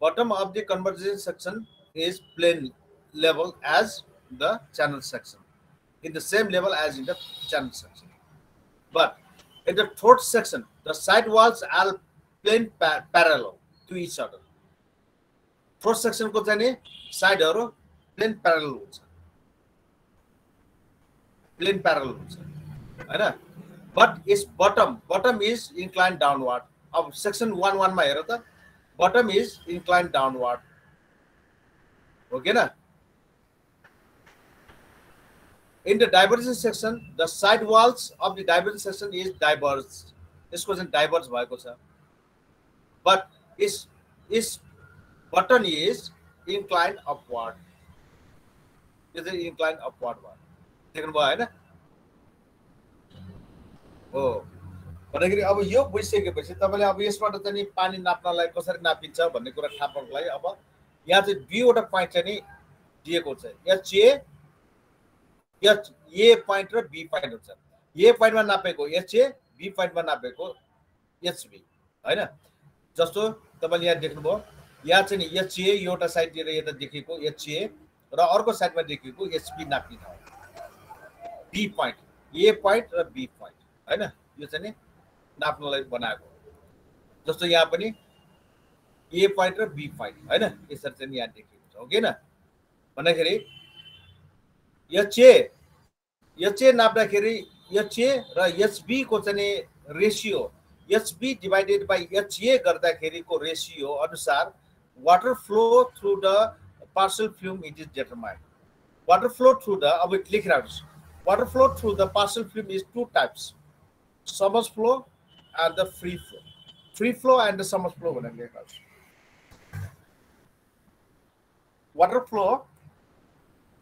Bottom of the converging section is plain level as the channel section, in the same level as in the channel section. But in the throat section, the side walls are plain par parallel to each other. Throat section ko chani side haru plain parallel huncha, plain parallel huncha. But its bottom, bottom is inclined downward. Of section one one my error, bottom is inclined downward. Okay na. In the divergent section, the side walls of the divergent section is diverged. This question diverged by kosa. But its its bottom is inclined upward. Is it inclined upward one? Second boy na. Oh, but I agree. Now you have to take it. But now we have to take water. Napna water. Napincha. But now we have to take water. Now the view of the point is D point. Yes, A. Yes, A point or B point. A point one napeko. Yes, A. B point one napeko. Yes, B. Right? Na. Just so. But now you have to take it. Yes, no. Yes, A. You have to side. You have to take it. Yes, A. Or another side. You have to take it. Yes, B. Napina. B point. A point or B point. I know you say Napnolai Banago. Just so Yapani A point or B point. I know it's certainly antique. Okay, na Banakari Yache Yache Napakari Yache Yes B Kotane ratio. Yes B divided by Yache Garda Keriko ratio anusar water flow through the partial flume it is determined. Water flow through the अब लिख रहा हूँ. Water flow through the partial flume is two types. Submerged flow and the free flow. Free flow and the submerged flow. Water flow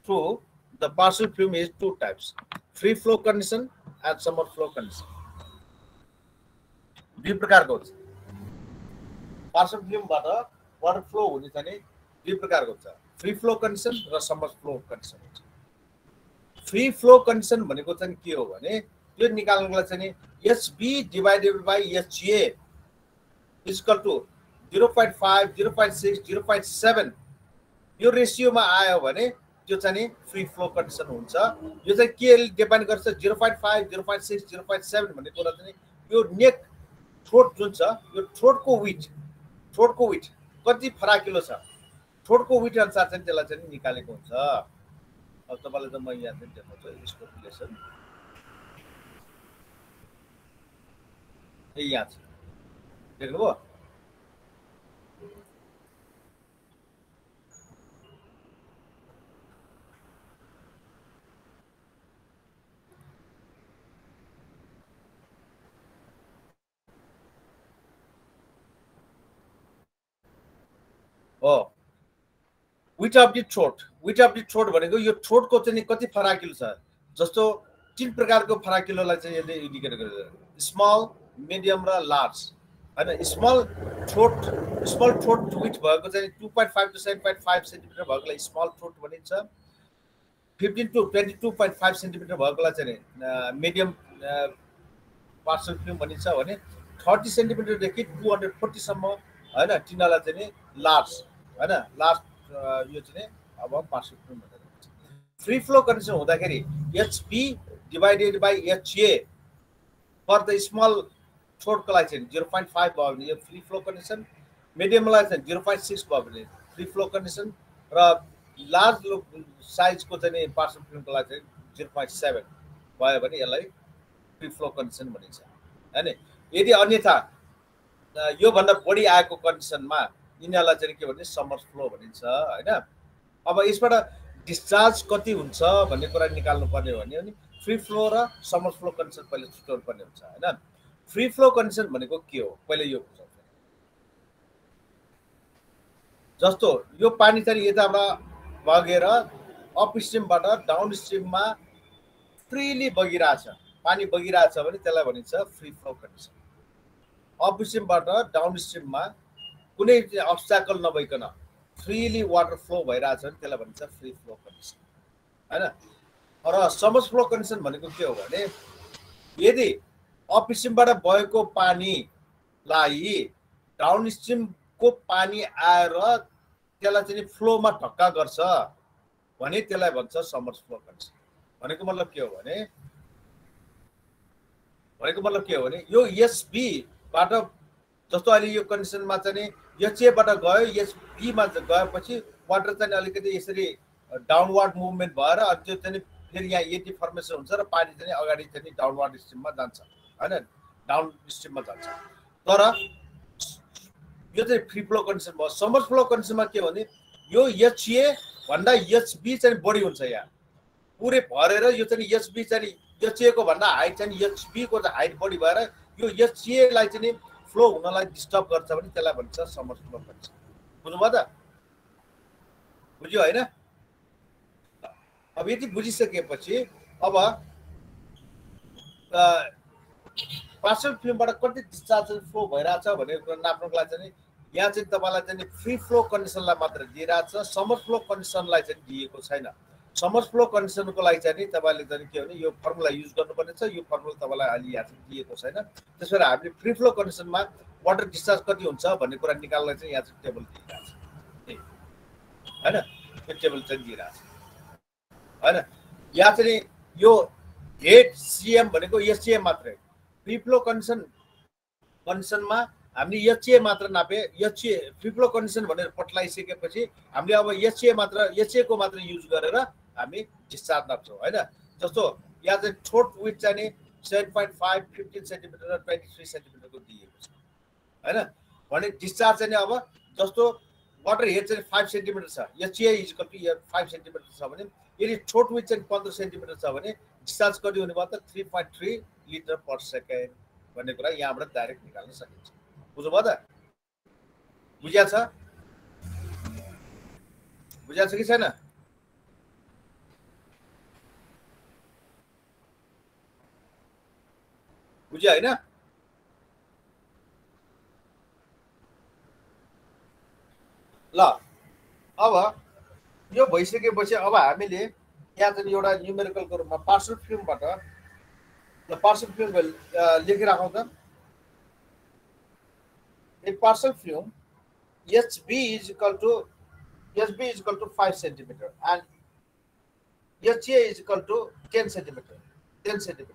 through the partial flume is two types: free flow condition and submerged flow condition. Two प्रकार को partial flume बाट water flow होने चाहिए. Two प्रकार को free flow condition और submerged flow condition. Free flow condition बने को तो क्या होगा ने ये निकालने के लिए S B divided by S G A is equal to zero point five, zero point six, zero point seven. यो रेशियो में आया भने जो चाहिए free flow condition हुन्छ यो चाहिँ के डिपेन्ड गर्छ zero point five, zero point six, zero point seven भन्ने कुरा चाहिँ यो नेक थ्रोट जुन छ यो थ्रोटको विड्थ थ्रोटको विड्थ कति फराकिलो छ थ्रोटको विड्थ अनुसार चाहिँ त्यसलाई चाहिँ निकालेको हुन्छ. अब तपाईले त म यहाँ चाहिँ देखाउँछु यसको रिलेसन यहाँ छ देख्नुभयो हो which of the throat which of the throat भनेको यो थ्रोटको चाहिँ कति फराकिलो छ जस्तो तीन प्रकारको फराकिलोलाई चाहिँ यसले इन्डिकेट गर्छ small medium or large. And small throat, small throat to which work is two point five to seven point five centimeter work like small throat one inch, fifteen to twenty-two point five centimeter work uh, medium uh, partial flume one inch, thirty centimeter decade, two hundred forty some more, and a tinala tene large, and a large uh, about partial flume. Free flow condition of the carry H P divided by H A for the small. Short collision zero point five bar free flow condition, medium collision zero point six bar free flow condition, or large size ko partial flume collision zero point seven by free free flow condition भनिन्छ हैन। यदि अन्यथा यो भन्दा बढी आएको कन्डिसनमा यिनलाई चाहिँ के भन्ने समर फ्लो भनिन्छ हैन। अब यसबाट डिस्चार्ज कति हुन्छ भन्ने कुरा निकाल्नु पर्ने हो भने फ्री फ्लो र समर फ्लो कन्डिसन पहिले छुट्याउनु पर्ने हुन्छ हैन। फ्री फ्लो कन्डिसन भनेको के हो पहिले यो बुझौँ। जस्तो यो पानी चाहिँ यताबाट बगेर अप स्ट्रीमबाट डाउन स्ट्रीममा फ्रीली बगिरहेछ, पानी बगिरहेछ भने त्यसलाई भनिन्छ फ्री फ्लो कन्डिसन। अप स्ट्रीमबाट डाउन स्ट्रीममा कुनै अब्स्ट्याकल नभइकन फ्रीली वाटर फ्लो भइरहेछ भने त्यसलाई भनिन्छ फ्री फ्लो कन्डिसन हैन। र समर फ्लो कन्डिसन भनेको के हो भने यदि अप स्ट्रीमबाट बगेको पानीलाई डाउन स्ट्रीमको पानी आएर त्यसलाई चाहिँ फ्लोमा ठक्का गर्छ भने त्यसलाई भन्छ समर फ्लो कन्डिसन। भनेको मतलब के हो भने भनेको मतलब के हो भने यो एसबी बाट जस्तो अहिले यो कन्डिसनमा चाहिँ एचएबाट गयो एसबीमा गएपछि वाटर चाहिँ अलिकति यसरी डाउनवार्ड मुभमेन्ट भएर अनि त्यो चाहिँ फेरि यहाँ एटी फर्मेसन हुन्छ र पानी चाहिँ अगाडि चाहिँ डाउनवार्ड स्ट्रिममा जान्छ हैन, डाउन स्ट्रिममा जान्छ। तर यो चाहिँ फ्री फ्लो कन्डिसन भयो। समर फ्लो कन्डिसनमा के हो भने यो एचए भन्दा एचबी चाहिँ बढी हुन्छ, यहाँ पुरै भरेर यो चाहिँ एचबी चाहिँ एचए को भन्दा हाइट चाहिँ एचबी को हाइट बढी भएर यो एचए लाई चाहिँ फ्लो हुनलाई डिस्टर्ब गर्छ भने त्यसलाई भन्छ समर फ्लो भन्छ। बुझ्नुभयो त? बुझ्यो हैन। अब यति बुझिसकेपछि अब पार्सल फ्लुमबाट कति डिस्चार्ज फ्लो भइरहेछ भनेर कुरा नाप्नको लागि चाहिँ यहाँ चाहिँ तपाईलाई चाहिँ फ्री फ्लो कन्डिसनलाई मात्र दिइरहेछ, समर फ्लो कन्डिसनलाई चाहिँ दिएको छैन। समर फ्लो कन्डिसनको लागि चाहिँ नि तपाईले चाहिँ के भने यो फर्मुला युज गर्नुपर्ने छ, यो फर्मुला तपाईलाई अलि यहाँ चाहिँ दिएको छैन। त्यसैले हामीले फ्री फ्लो कन्डिसनमा वाटर डिस्चार्ज कति हुन्छ भन्ने कुरा निकाल्न चाहिँ यहाँ चाहिँ टेबल दिइराछ हैन। यो टेबल चाहिँ दिइराछ हैन। या चाहिँ यो एचसीएम भनेको एचसीएम मात्रै, फ्री फ्लो कन्डिसन कन्डिसनमा हामीले एचए मात्र नापे, एचए फ्री फ्लो कन्डिसन भनेर पटलाइसकेपछि हामीले अब एचए मात्र एचए को मात्र युज गरेर हामी डिस्चार्ज नाप्छौँ हैन। जस्तो यहाँ चाहिँ थ्रोट विड्थ चाहिँ seven point five fifteen centimetre र ट्वेन्टी थ्री सेन्टिमिटरको दिएको छ हैन। भने डिस्चार्ज चाहिँ अब जस्तो वाटर हेड चाहिँ फाइभ सेन्टिमिटर छ, HA is equal to five centimetre छ भने यदि थ्रोट विड्थ चाहिँ पन्ध्र सेन्टिमिटर छ भने डिस्चार्ज कति हुने भयो त three point three litre per second भन्ने कुरा यहाँबाट डाइरेक्ट निकाल्न सकिन्छ। बुझ्नुभयो त? बुझ्या छ? बुझ्या छ कि छैन? बुझ्या हैन। ल अब यो भइसकेपछि अब हामीले यहाँ चाहिँ एउटा न्युमेरिकलको रूपमा पार्सल फ्लुमबाट ल पार्सल फ्लुम लेखिराखौँ त। A partial flume, H B is equal to H B is equal to five centimeter and H A is equal to ten centimeter. ten centimeter.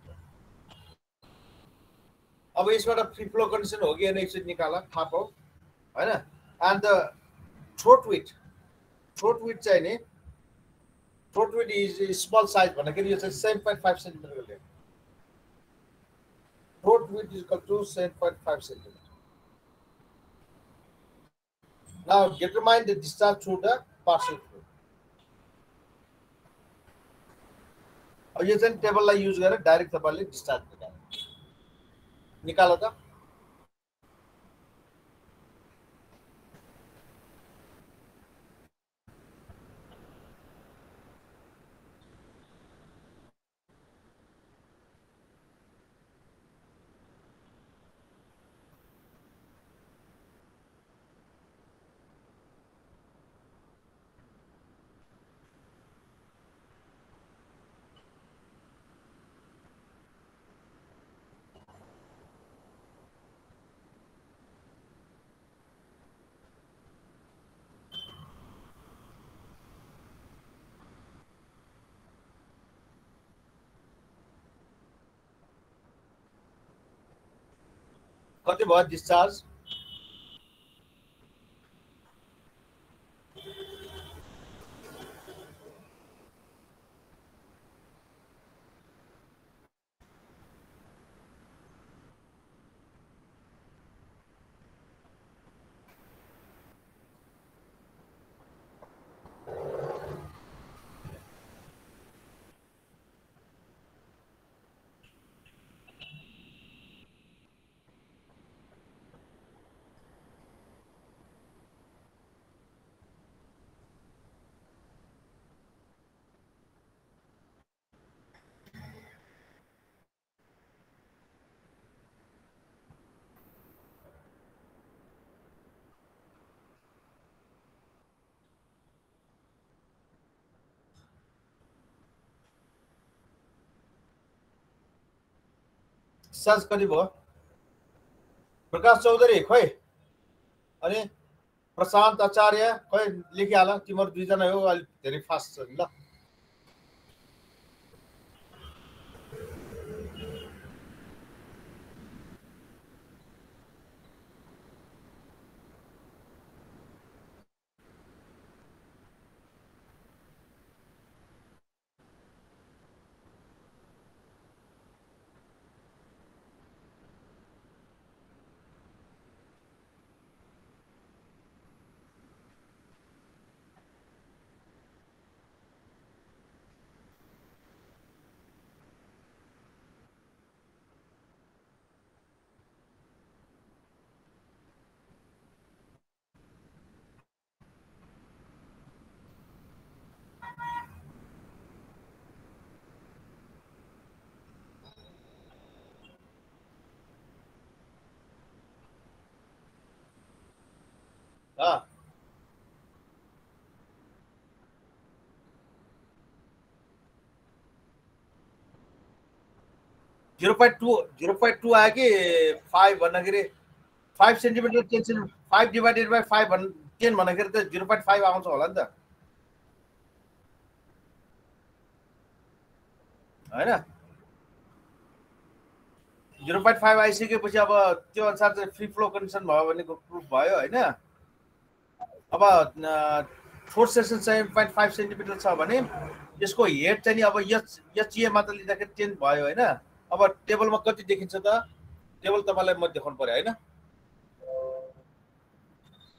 अब इसबाट free flow condition होगी या नहीं इसे निकाला था पाओ, है ना? And the throat width, throat width चाहिए, throat width is small size बना के ये seven point five centimeter कर ले. Throat width is equal to seven point five centimeter. Now determine the discharge through the partial flow. अब यो चाहिँ टेबललाई युज गरेर डाइरेक्ट तपाईले डिस्चार्ज निकाल्नु निकाल्नु त। कति भयो डिस्चार्ज? सर्च करी भो प्रकाश चौधरी खोइ अनि प्रशान्त आचार्य खोइ लेखि हाल तिम्रो दुई जना हो अलि धेरै फास्ट छ ल Ah. Zero point two, zero point two आएगी five बना करे five centimeter ten centimeter five divided by five बन ten बना करे तो zero point five आउंस होला ना है ना zero point five आईसी के पीछे अब त्यो अनुसार से free flow condition भाव बने को proof भायो है ना About four sessions, seven point five centimeters. इसको हेड चाहिए अब यस यस ये मात्र लिँदाखेरि ten भयो हैन अब टेबलमा कति देखिन्छ त टेबल तपाईलाई म देखाउन पर्यो हैन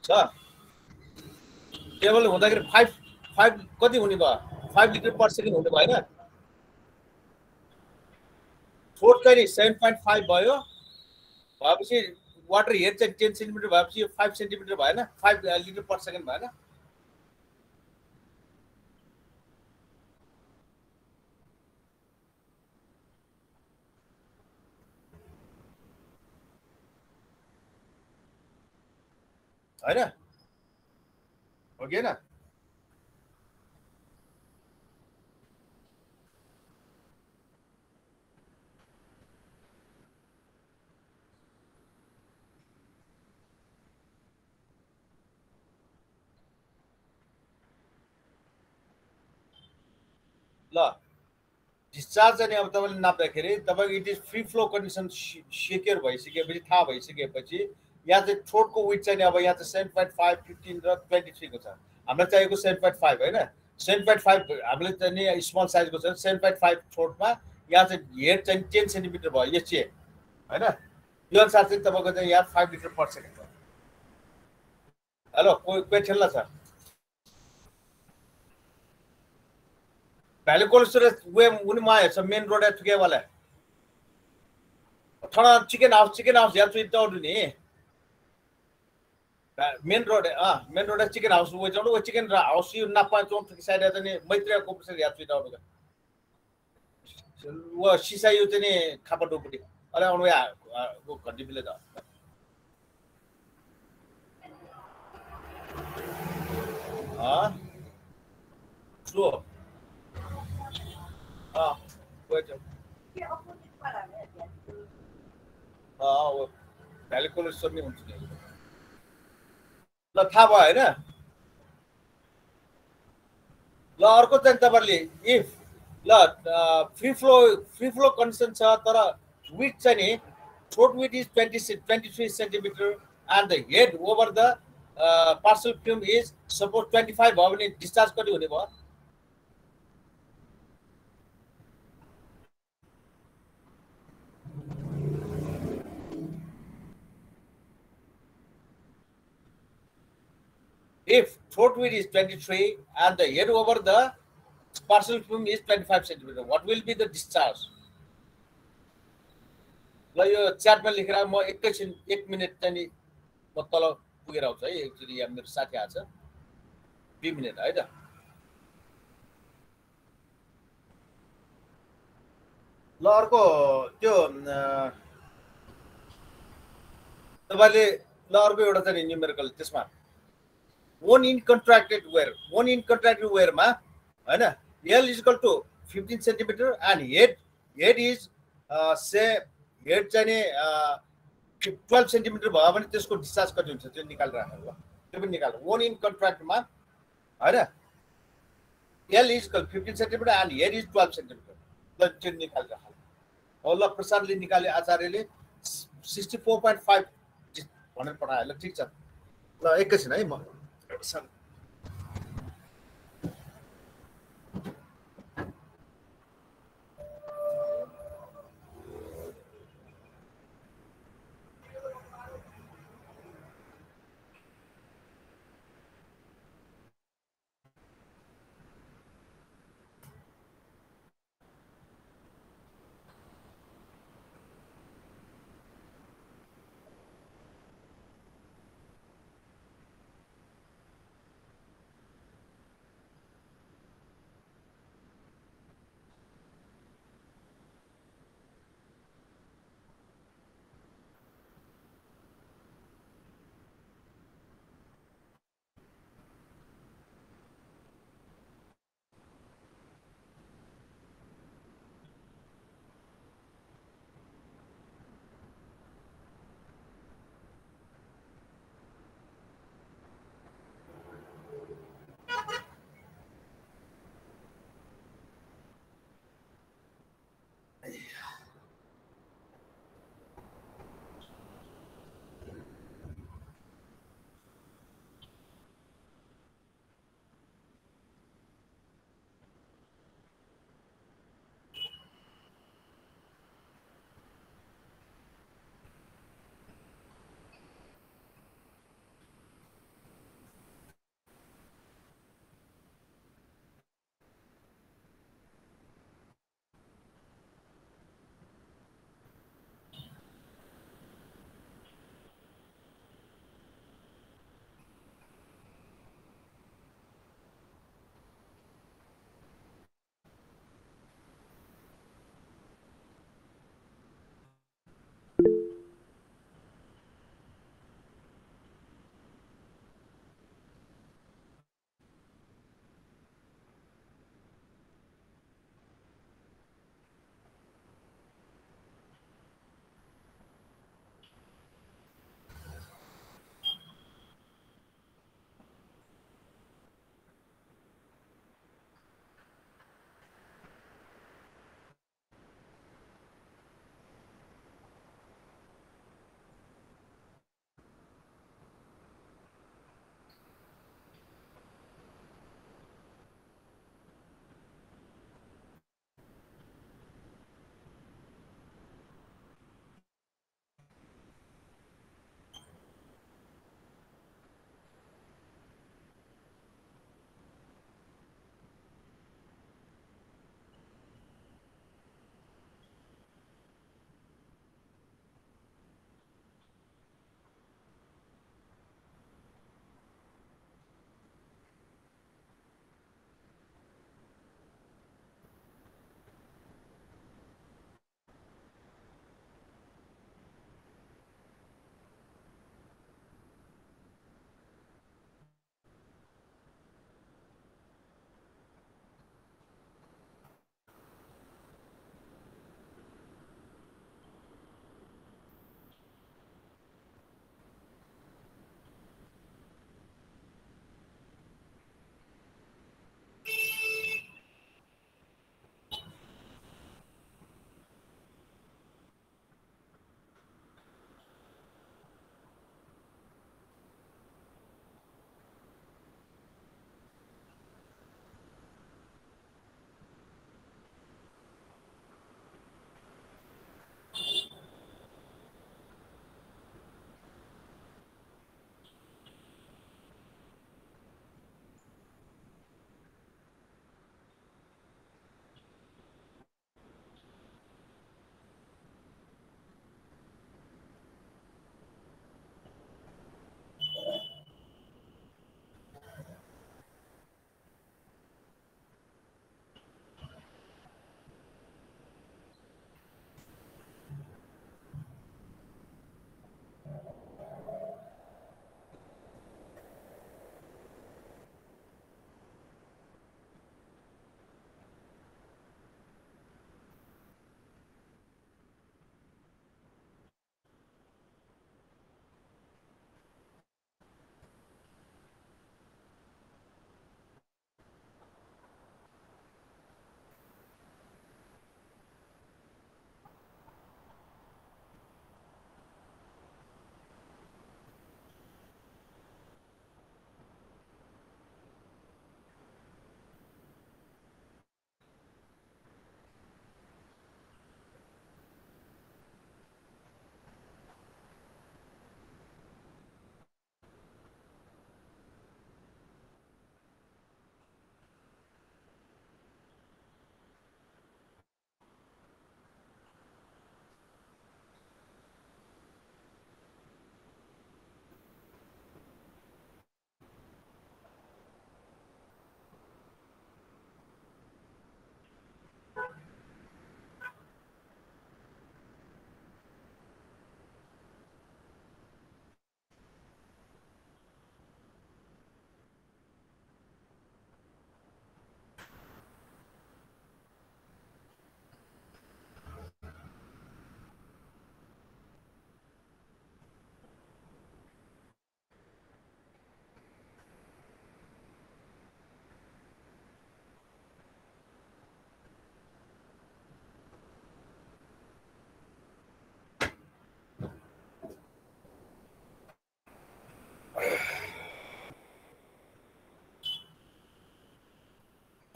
छ टेबल हुँदाखेरि five five कति हुने भयो five लिटर पर सेकेन्ड हुने भयो हैन फोर चाहिँ seven point five भयो भएपछि Water here ten centimeter bhayepachi five centimeter bhayo na five liter per second bhayo na हैन ओके ना La discharge and abdominal napakiri, the way it is free flow condition shaker by Sika, which is Sika Pachi, Yat the Torco which and Avaya the sent by five, fifteen, twenty three. I'm not saying sent by five, I know. Sent by five, I'm not a small size, sent by five, Tortma, Yat a year and ten centimeter by yes, yeah. I know. You are starting the Boga, you have five liters per second. Hello, question, sir. पहले cholesterol वे उन्हीं माये सब main road है चुके वाला थोड़ा chicken out chicken out यार तो इतना और नहीं मेन रोड है आ मेन रोड है चिकन आउट वो जानो वो चिकन आउट ही ना पाए तो किसी साइड ऐसा नहीं मैत्री को पसंद यार तो इतना और होगा वो शीशा यूँ तो नहीं खापा डोपड़ी अरे उन्हें यार वो कंडी मिलेगा हाँ तो Ah, wait. Ah, वो कैलकुलेट करनी होती है। लता भाई ना, ला और कुछ नहीं तब ले। If ला free flow free flow condition सा तरह width चाहिए, short width is twenty-three centimeter and the head over the uh, parshall flume is suppose twenty-five भाव ने discharge करी होने वाला। If throat width is twenty-three and the head over the parshall flume is twenty-five centimeter, what will be the discharge? Like your chat में लिख रहा हूँ, एक question एक मिनट तनी मतलब पूरा होता है, एक्चुअली हम मेरे साथ यहाँ से बीस मिनट आए थे। लार को जो तो वाले लार भी उड़ाते नहीं न्यूमेरिकल जिसमें One in contracted wear, one in contracted wear, ma, and L is equal to fifteen centimeter, and head, head is uh, say head चाहिए ट्वेल्व सेंटीमीटर भाव डिस्चार्ज कट हुन्छ त्यो निकाल्नु त्यो पनि निकाल्नु वन इन कन्ट्राक्ट मा हैन L is fifteen centimetre and head is twelve centimetre त त्यो निकाल्नु होला प्रसादले निकाले आचार्यले सिक्सटी फोर पॉइंट फाइभ भनेर पठायो ल ठीक छ ल एकैछिन है म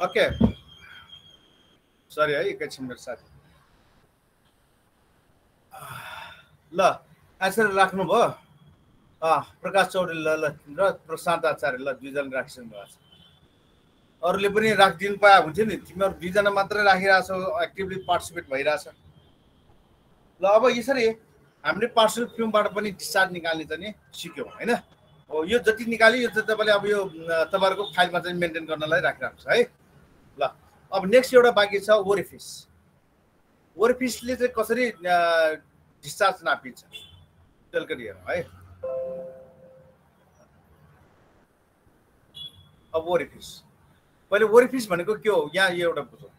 Okay. Sorry, एकैछिन मेरो साथी ल आन्सर राख्नु भयो अ प्रकाश चौधरी ल ल र प्रशान्त आचार्य ल दुई जना राखिसक्नु भएको छ अरूले पनि राखिदिन पाए हुन्छ नि तिमीहरु दुई जना मात्र राखिराछौ एक्टिभली पार्टिसिपेट भइराछ ल अब यसरी हामीले पार्सल फ्लुमबाट पनि डिस्चार्ज निकाल्ने चाहिँ सिक्यौ हैन हो यो जति निकाल्यो यो तपाईले अब यो तपाईहरुको फाइलमा चाहिँ मेन्टेन गर्नलाई राखिराख्नु छ है ल अब नेक्स्ट एउटा बाकी छ ओरिफिस ओरिफिसले चाहिँ कसरी डिस्चार्ज नापिन्छ त्यसले हेरौं है अब ओरिफिस पहिले ओरिफिस भनेको के हो यहाँ यो एउटा बुझौं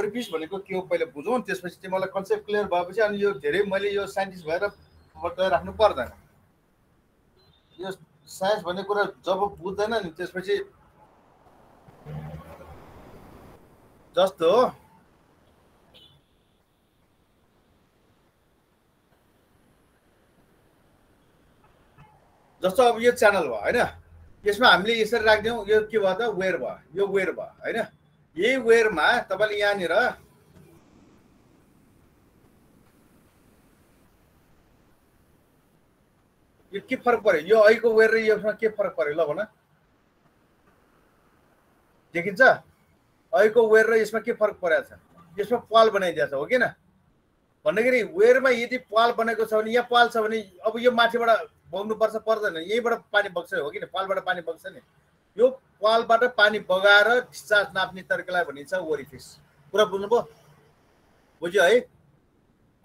ओरिफिस भनेको के हो पहिले बुझौं त्यसपछि तिमीलाई कन्सेप्ट क्लियर भएपछि अनि यो धेरै मैले यो साइन्टिस्ट भएर बर्ताइ राख्नु पर्दैन यो साइन्स भन्ने कुरा जब बुझ्दैन नि त्यसपछि जस्तो जस्तो अब यो च्यानल भयो हैन यसमा हामीले यसरी राख्दियौ यो के भयो त वेयर भयो यो वेयर भयो हैन यही वेयरमा तपाईले यहाँ निर यो के फरक पर्यो यो अहिको वेयर र यसमा के फरक पर्यो ल भन देखिन्छ अहिको वेयर र यसमा के फरक परेछ यसमा पाल बनाइदिया छ हो किन भन्नेगरी वेयरमा यदि पाल बनेको छ भने यहाँ पाल छ भने अब यो माथिबाट बग्नु पर्छ पर्दैन यहीबाट पानी बग्छ हो किन पालबाट पानी बग्छ नि यो पालबाट पानी बगाएर डिस्चार्ज नाप्ने तरिकालाई भनिन्छ ओरिफिस कुरा बुझ्नुभयो बुझ्यो है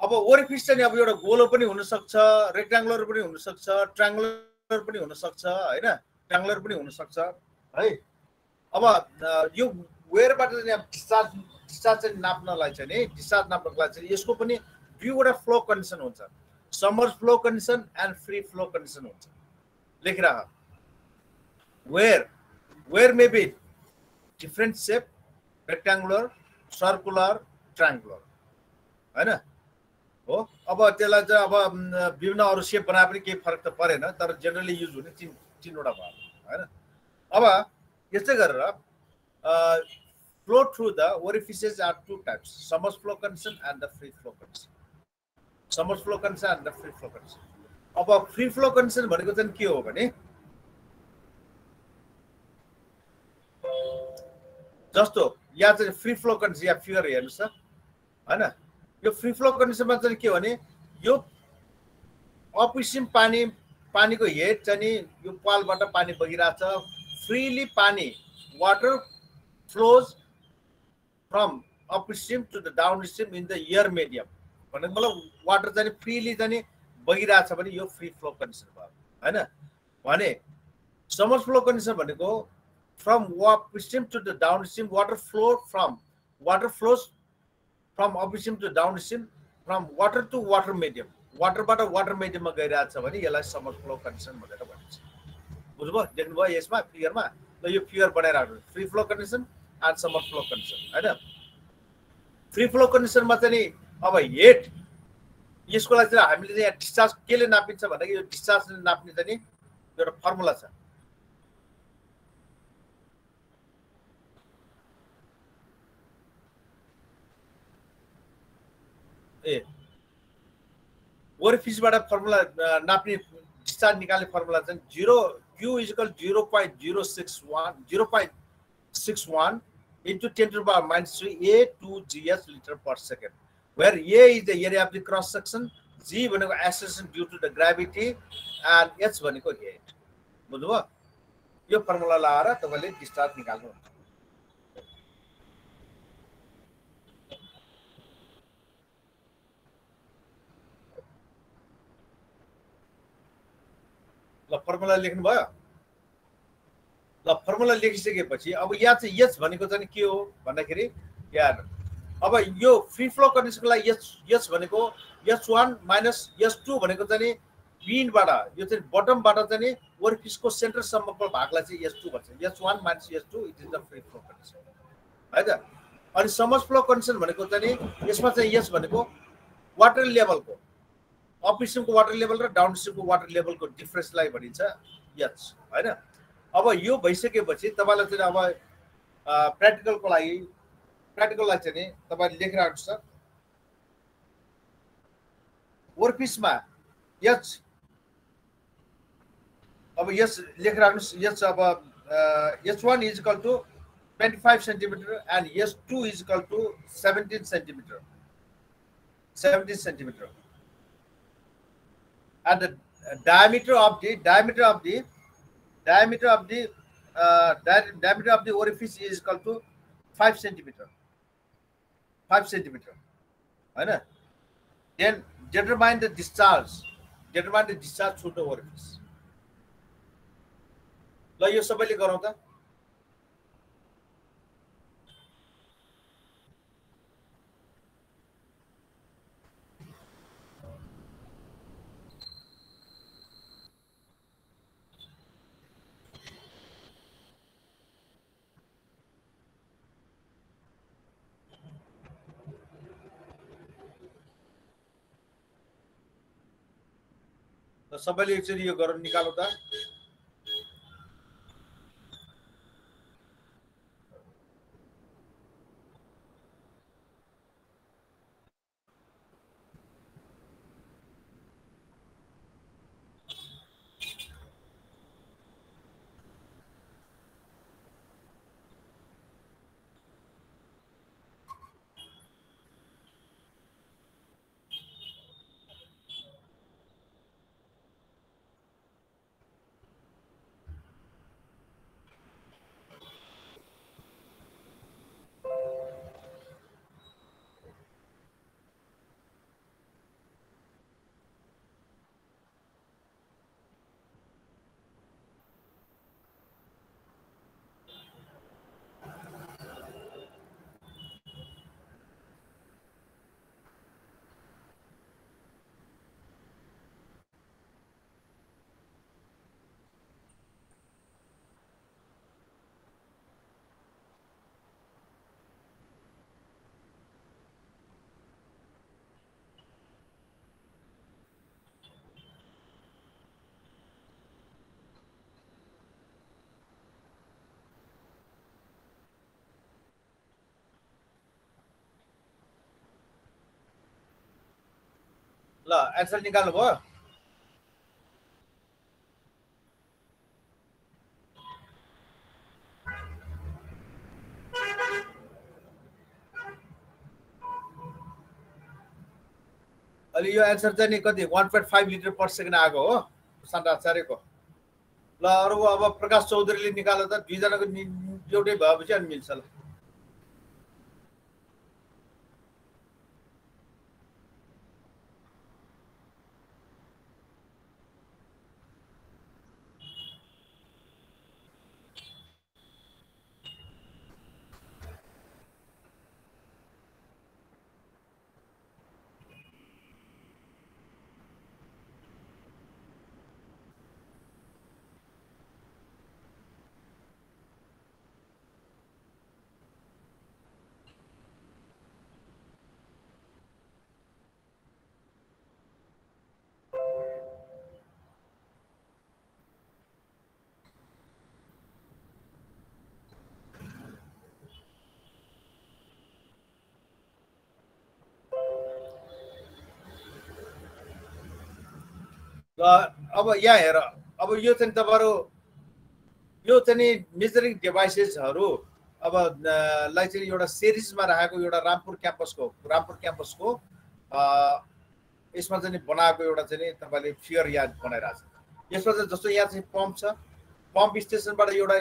अब ओरिफिस चाहिँ अब एउटा गोलो पनि हुन सक्छ रेक्ट्याङ्गुलर पनि हुन सक्छ ट्रायंगुलर पनि हुन सक्छ हैन ट्रायंगुलर पनि हुन सक्छ है अब यो वेयरबाट चाहिँ डिस्चार्ज डिस्चार्ज नाप्नलाई चाहिँ नि डिस्चार्ज नाप्नको लागि चाहिँ यसको पनि दुईवटा फ्लो कन्डिसन हुन्छ Submerged flow condition and free flow condition होता है। लिख रहा। Where, where may be different shape, rectangular, circular, triangular, है ना? ओ, अब तेला जो अब विभिन्न और shape बना अपने के फर्क तो पड़े ना, तर generally use होने तीन तीन उड़ा बार, है ना? अब ये से कर रहा, flow through the orifices are two types: submerged flow condition and the free flow condition. submerged flow condition and the free flow condition. अब free flow condition भनेको चाहिँ के हो भने जस्तो या चाहिँ free flow condition या फिगर हेर्नुस् हैन यो free flow condition मा चाहिँ के हो भने यो अपसिम पानी पानीको हेड चाहिँ यो पालबाट पानी बगिराछ फ्रीली पानी water flows from upstream to the downstream in the air medium भनेको मतलब वाटर चाहिँ फ्रीली चाहिँ बगिराछ भने यो फ्री फ्लो कन्डिसन भयो हैन भने सबमर्ज फ्लो कन्डिसन भनेको from upstream to the downstream water flow from water flows from upstream to downstream from water to water medium वाटरबाट वाटर मिडियममा गइराछ भने यसलाई सबमर्ज फ्लो कन्डिसन भनेर भनिन्छ बुझ्नुभयो देख्नुभयो यसमा फिगरमा ल यो फिगर बनाइराख्नु free flow condition and submerge flow condition हैन फ्री फ्लो कन्डिसनमा चाहिँ अब हेड यसको लागि चाहिँ हामीले चाहिँ डिस्चार्ज केले नापिन्छ भन्दाखेरि यो डिस्चार्ज नाप्ने चाहिँ एउटा फर्मुला छ ए ओरिफिसबाट फर्मुला नाप्ने डिस्चार्ज निकाल्ने फर्मुला चाहिँ zero Q is equal to zero point zero six one into ten to the power minus three A to G S liter per second. Where A is the area of the cross section, G भनेको acceleration due to the gravity and H भनेको head. बुझ्नुभयो? यो formula लाएर तपाईले discharge निकाल्नु हुन्छ। ल formula लेख्नु भयो? ल फर्मुला लेखिसकेपछि अब यहाँ चाहिँ H भनेको चाहिँ के हो भन्दाखेरि यार अब यो फ्री फ्लो कन्डिसनको लागि यस यस भनेको H one minus H two भनेको चाहिँ पिनबाट यो चाहिँ बटमबाट चाहिँ ओरिफिसको सेन्टर सम्मको भागलाई चाहिँ H two भन्छ H one minus H two it is the free flow condition है त अनि सबमर्ज फ्लो कन्डिसन भनेको चाहिँ यसमा चाहिँ यस भनेको वाटर लेभलको अपस्ट्रीमको वाटर लेभल र डाउनस्ट्रीमको वाटर लेभलको डिफरेन्सलाई भनिन्छ यस हैन अब यो भइसकेपछि तपाईलाई चाहिँ अब practical को लागि practical लाइक चाहिए तबादले लिख रहा हूँ सर वर्कपीस में यस अब यस लिख रहा हूँ यस अब यस one is equal to twenty-five centimeter and yes two is equal to seventeen centimeter seventeen centimeter and the diameter of the diameter of the diameter of the uh, di diameter of the orifice is equal to five centimeter. Five centimeter. Right? Then determine the discharge. Determine the discharge through the orifice. Now you सबैले गरौँ त सबैले एकचोटी यो गरौँ निकालौँ त ल answer निकाल्नु भयो अलि यो एन्सर चाहिँ नि कति one point five litre per second आको हो सन्दाचार्यको ल अरु अब प्रकाश चौधरीले निकाल्यो त दुई जनाको एउटै भएपछि अनि मिल्छ ल अब यहाँ हेर अब यो चाहिँ तपाईहरु यो चाहिँ मेजरिङ डिभाइसेसहरु अब लाई चाहिँ एउटा सिरिजमा राखेको एउटा रामपुर क्याम्पसको रामपुर क्याम्पसको यसमा चाहिँ बनाएको एउटा चाहिँ तपाईले फियर याद बनाइराछ यसमा चाहिँ जस्तो यहाँ चाहिँ पम्प छ पम्प स्टेशनबाट एउटा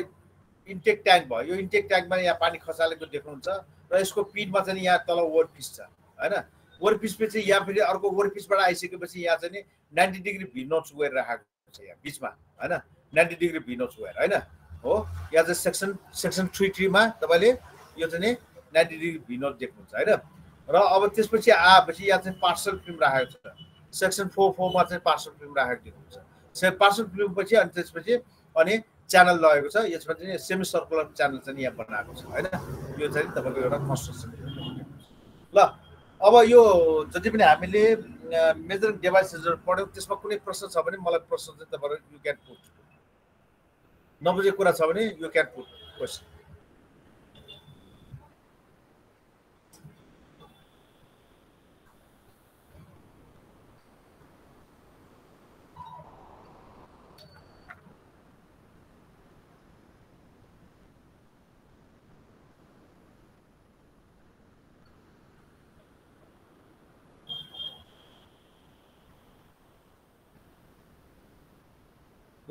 इन्टेक ट्याङ्क भयो यो इन्टेक ट्याङ्कमा यहाँ पानी खसालेको देख्नुहुन्छ र यसको पिडमा चाहिँ यहाँ तल वर्कपिस छ हैन वर्कपिस पछि यहाँ फेरि अर्को वर्कपिसबाट आइसकेपछि यहाँ चाहिँ ninety degree V notch गएर राखेको छ यहाँ बीचमा हैन ninety degree V notch गएर हैन हो यहाँ चाहिँ सेक्सन सेक्सन three three मा तपाईले यो चाहिँ नि ninety degree V notch देख्नुहुन्छ हैन र अब त्यसपछि आएपछि यहाँ चाहिँ पार्सल फ्लुम राखेको छ सेक्सन four four मा चाहिँ पार्सल फ्लुम राखेको देख्नुहुन्छ से पार्सल फ्लुम पछि अनि त्यसपछि अनि च्यानल लागेको छ यसमा चाहिँ सेमी सर्कुलर च्यानल चाहिँ यहाँ बनाएको छ हैन यो चाहिँ तपाईको एउटा कन्स्ट्रक्सन ल अब यो जति पनि हामीले मेजर डिभाइसेसहरु पढ्यौ त्यसमा कुनै प्रश्न छ भने मलाई प्रश्न चाहिँ तपाईहरु यु क्यान पुट नबुझेको कुरा छ भने यु क्यान पुट क्वेशन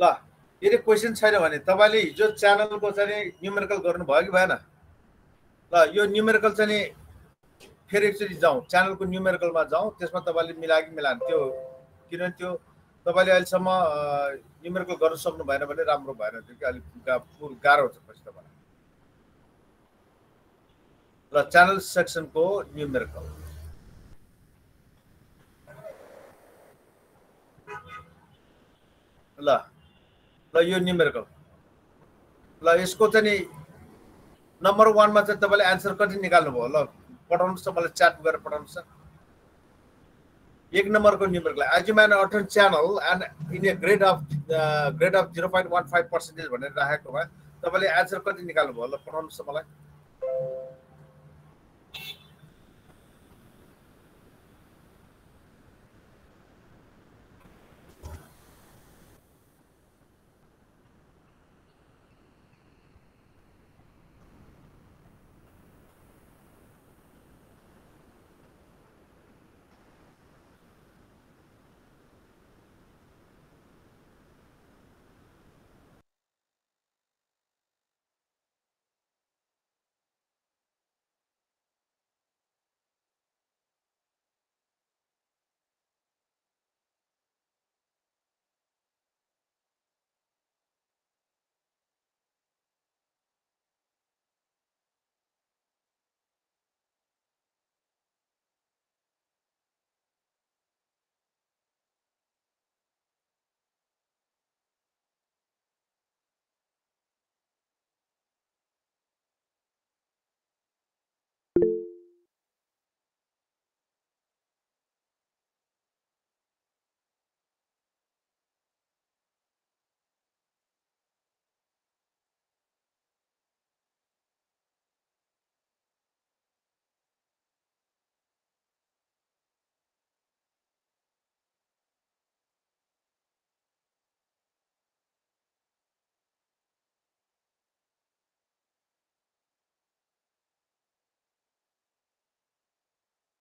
ल यदि क्वेशन छैन भने तपाईले हिजो च्यानलको चाहिँ न्यूमेरिकल गर्नु भयो कि भएन ल यो न्यूमेरिकल चाहिँ फेरि एकचोटी जाऊ च्यानलको न्यूमेरिकलमा जाऊ त्यसमा तपाईले मिला कि मिलान त्यो किनभने त्यो तपाईले अहिले सम्म न्यूमेरिकल गर्न सक्नु भएन भने राम्रो भएन त्यो कि अलि पुर गाह्रो हुन्छ पछि तपाईलाई ल च्यानल सेक्सनको न्यूमेरिकल ल ल यो न्यूमेरिकल ल यसको चाहिँ नम्बर one मा चाहिँ तपाईले आन्सर कति निकाल्नु भयो ल पठाउनुस् त मलाई च्याट गरेर पठाउनुस् एक नम्बरको न्यूमेरिकल एज म्यान अटन channel and in a grade of grade of zero point one five percent भनेर राखेको भए तपाईले आन्सर कति निकाल्नु भयो ल पठाउनुस् त मलाई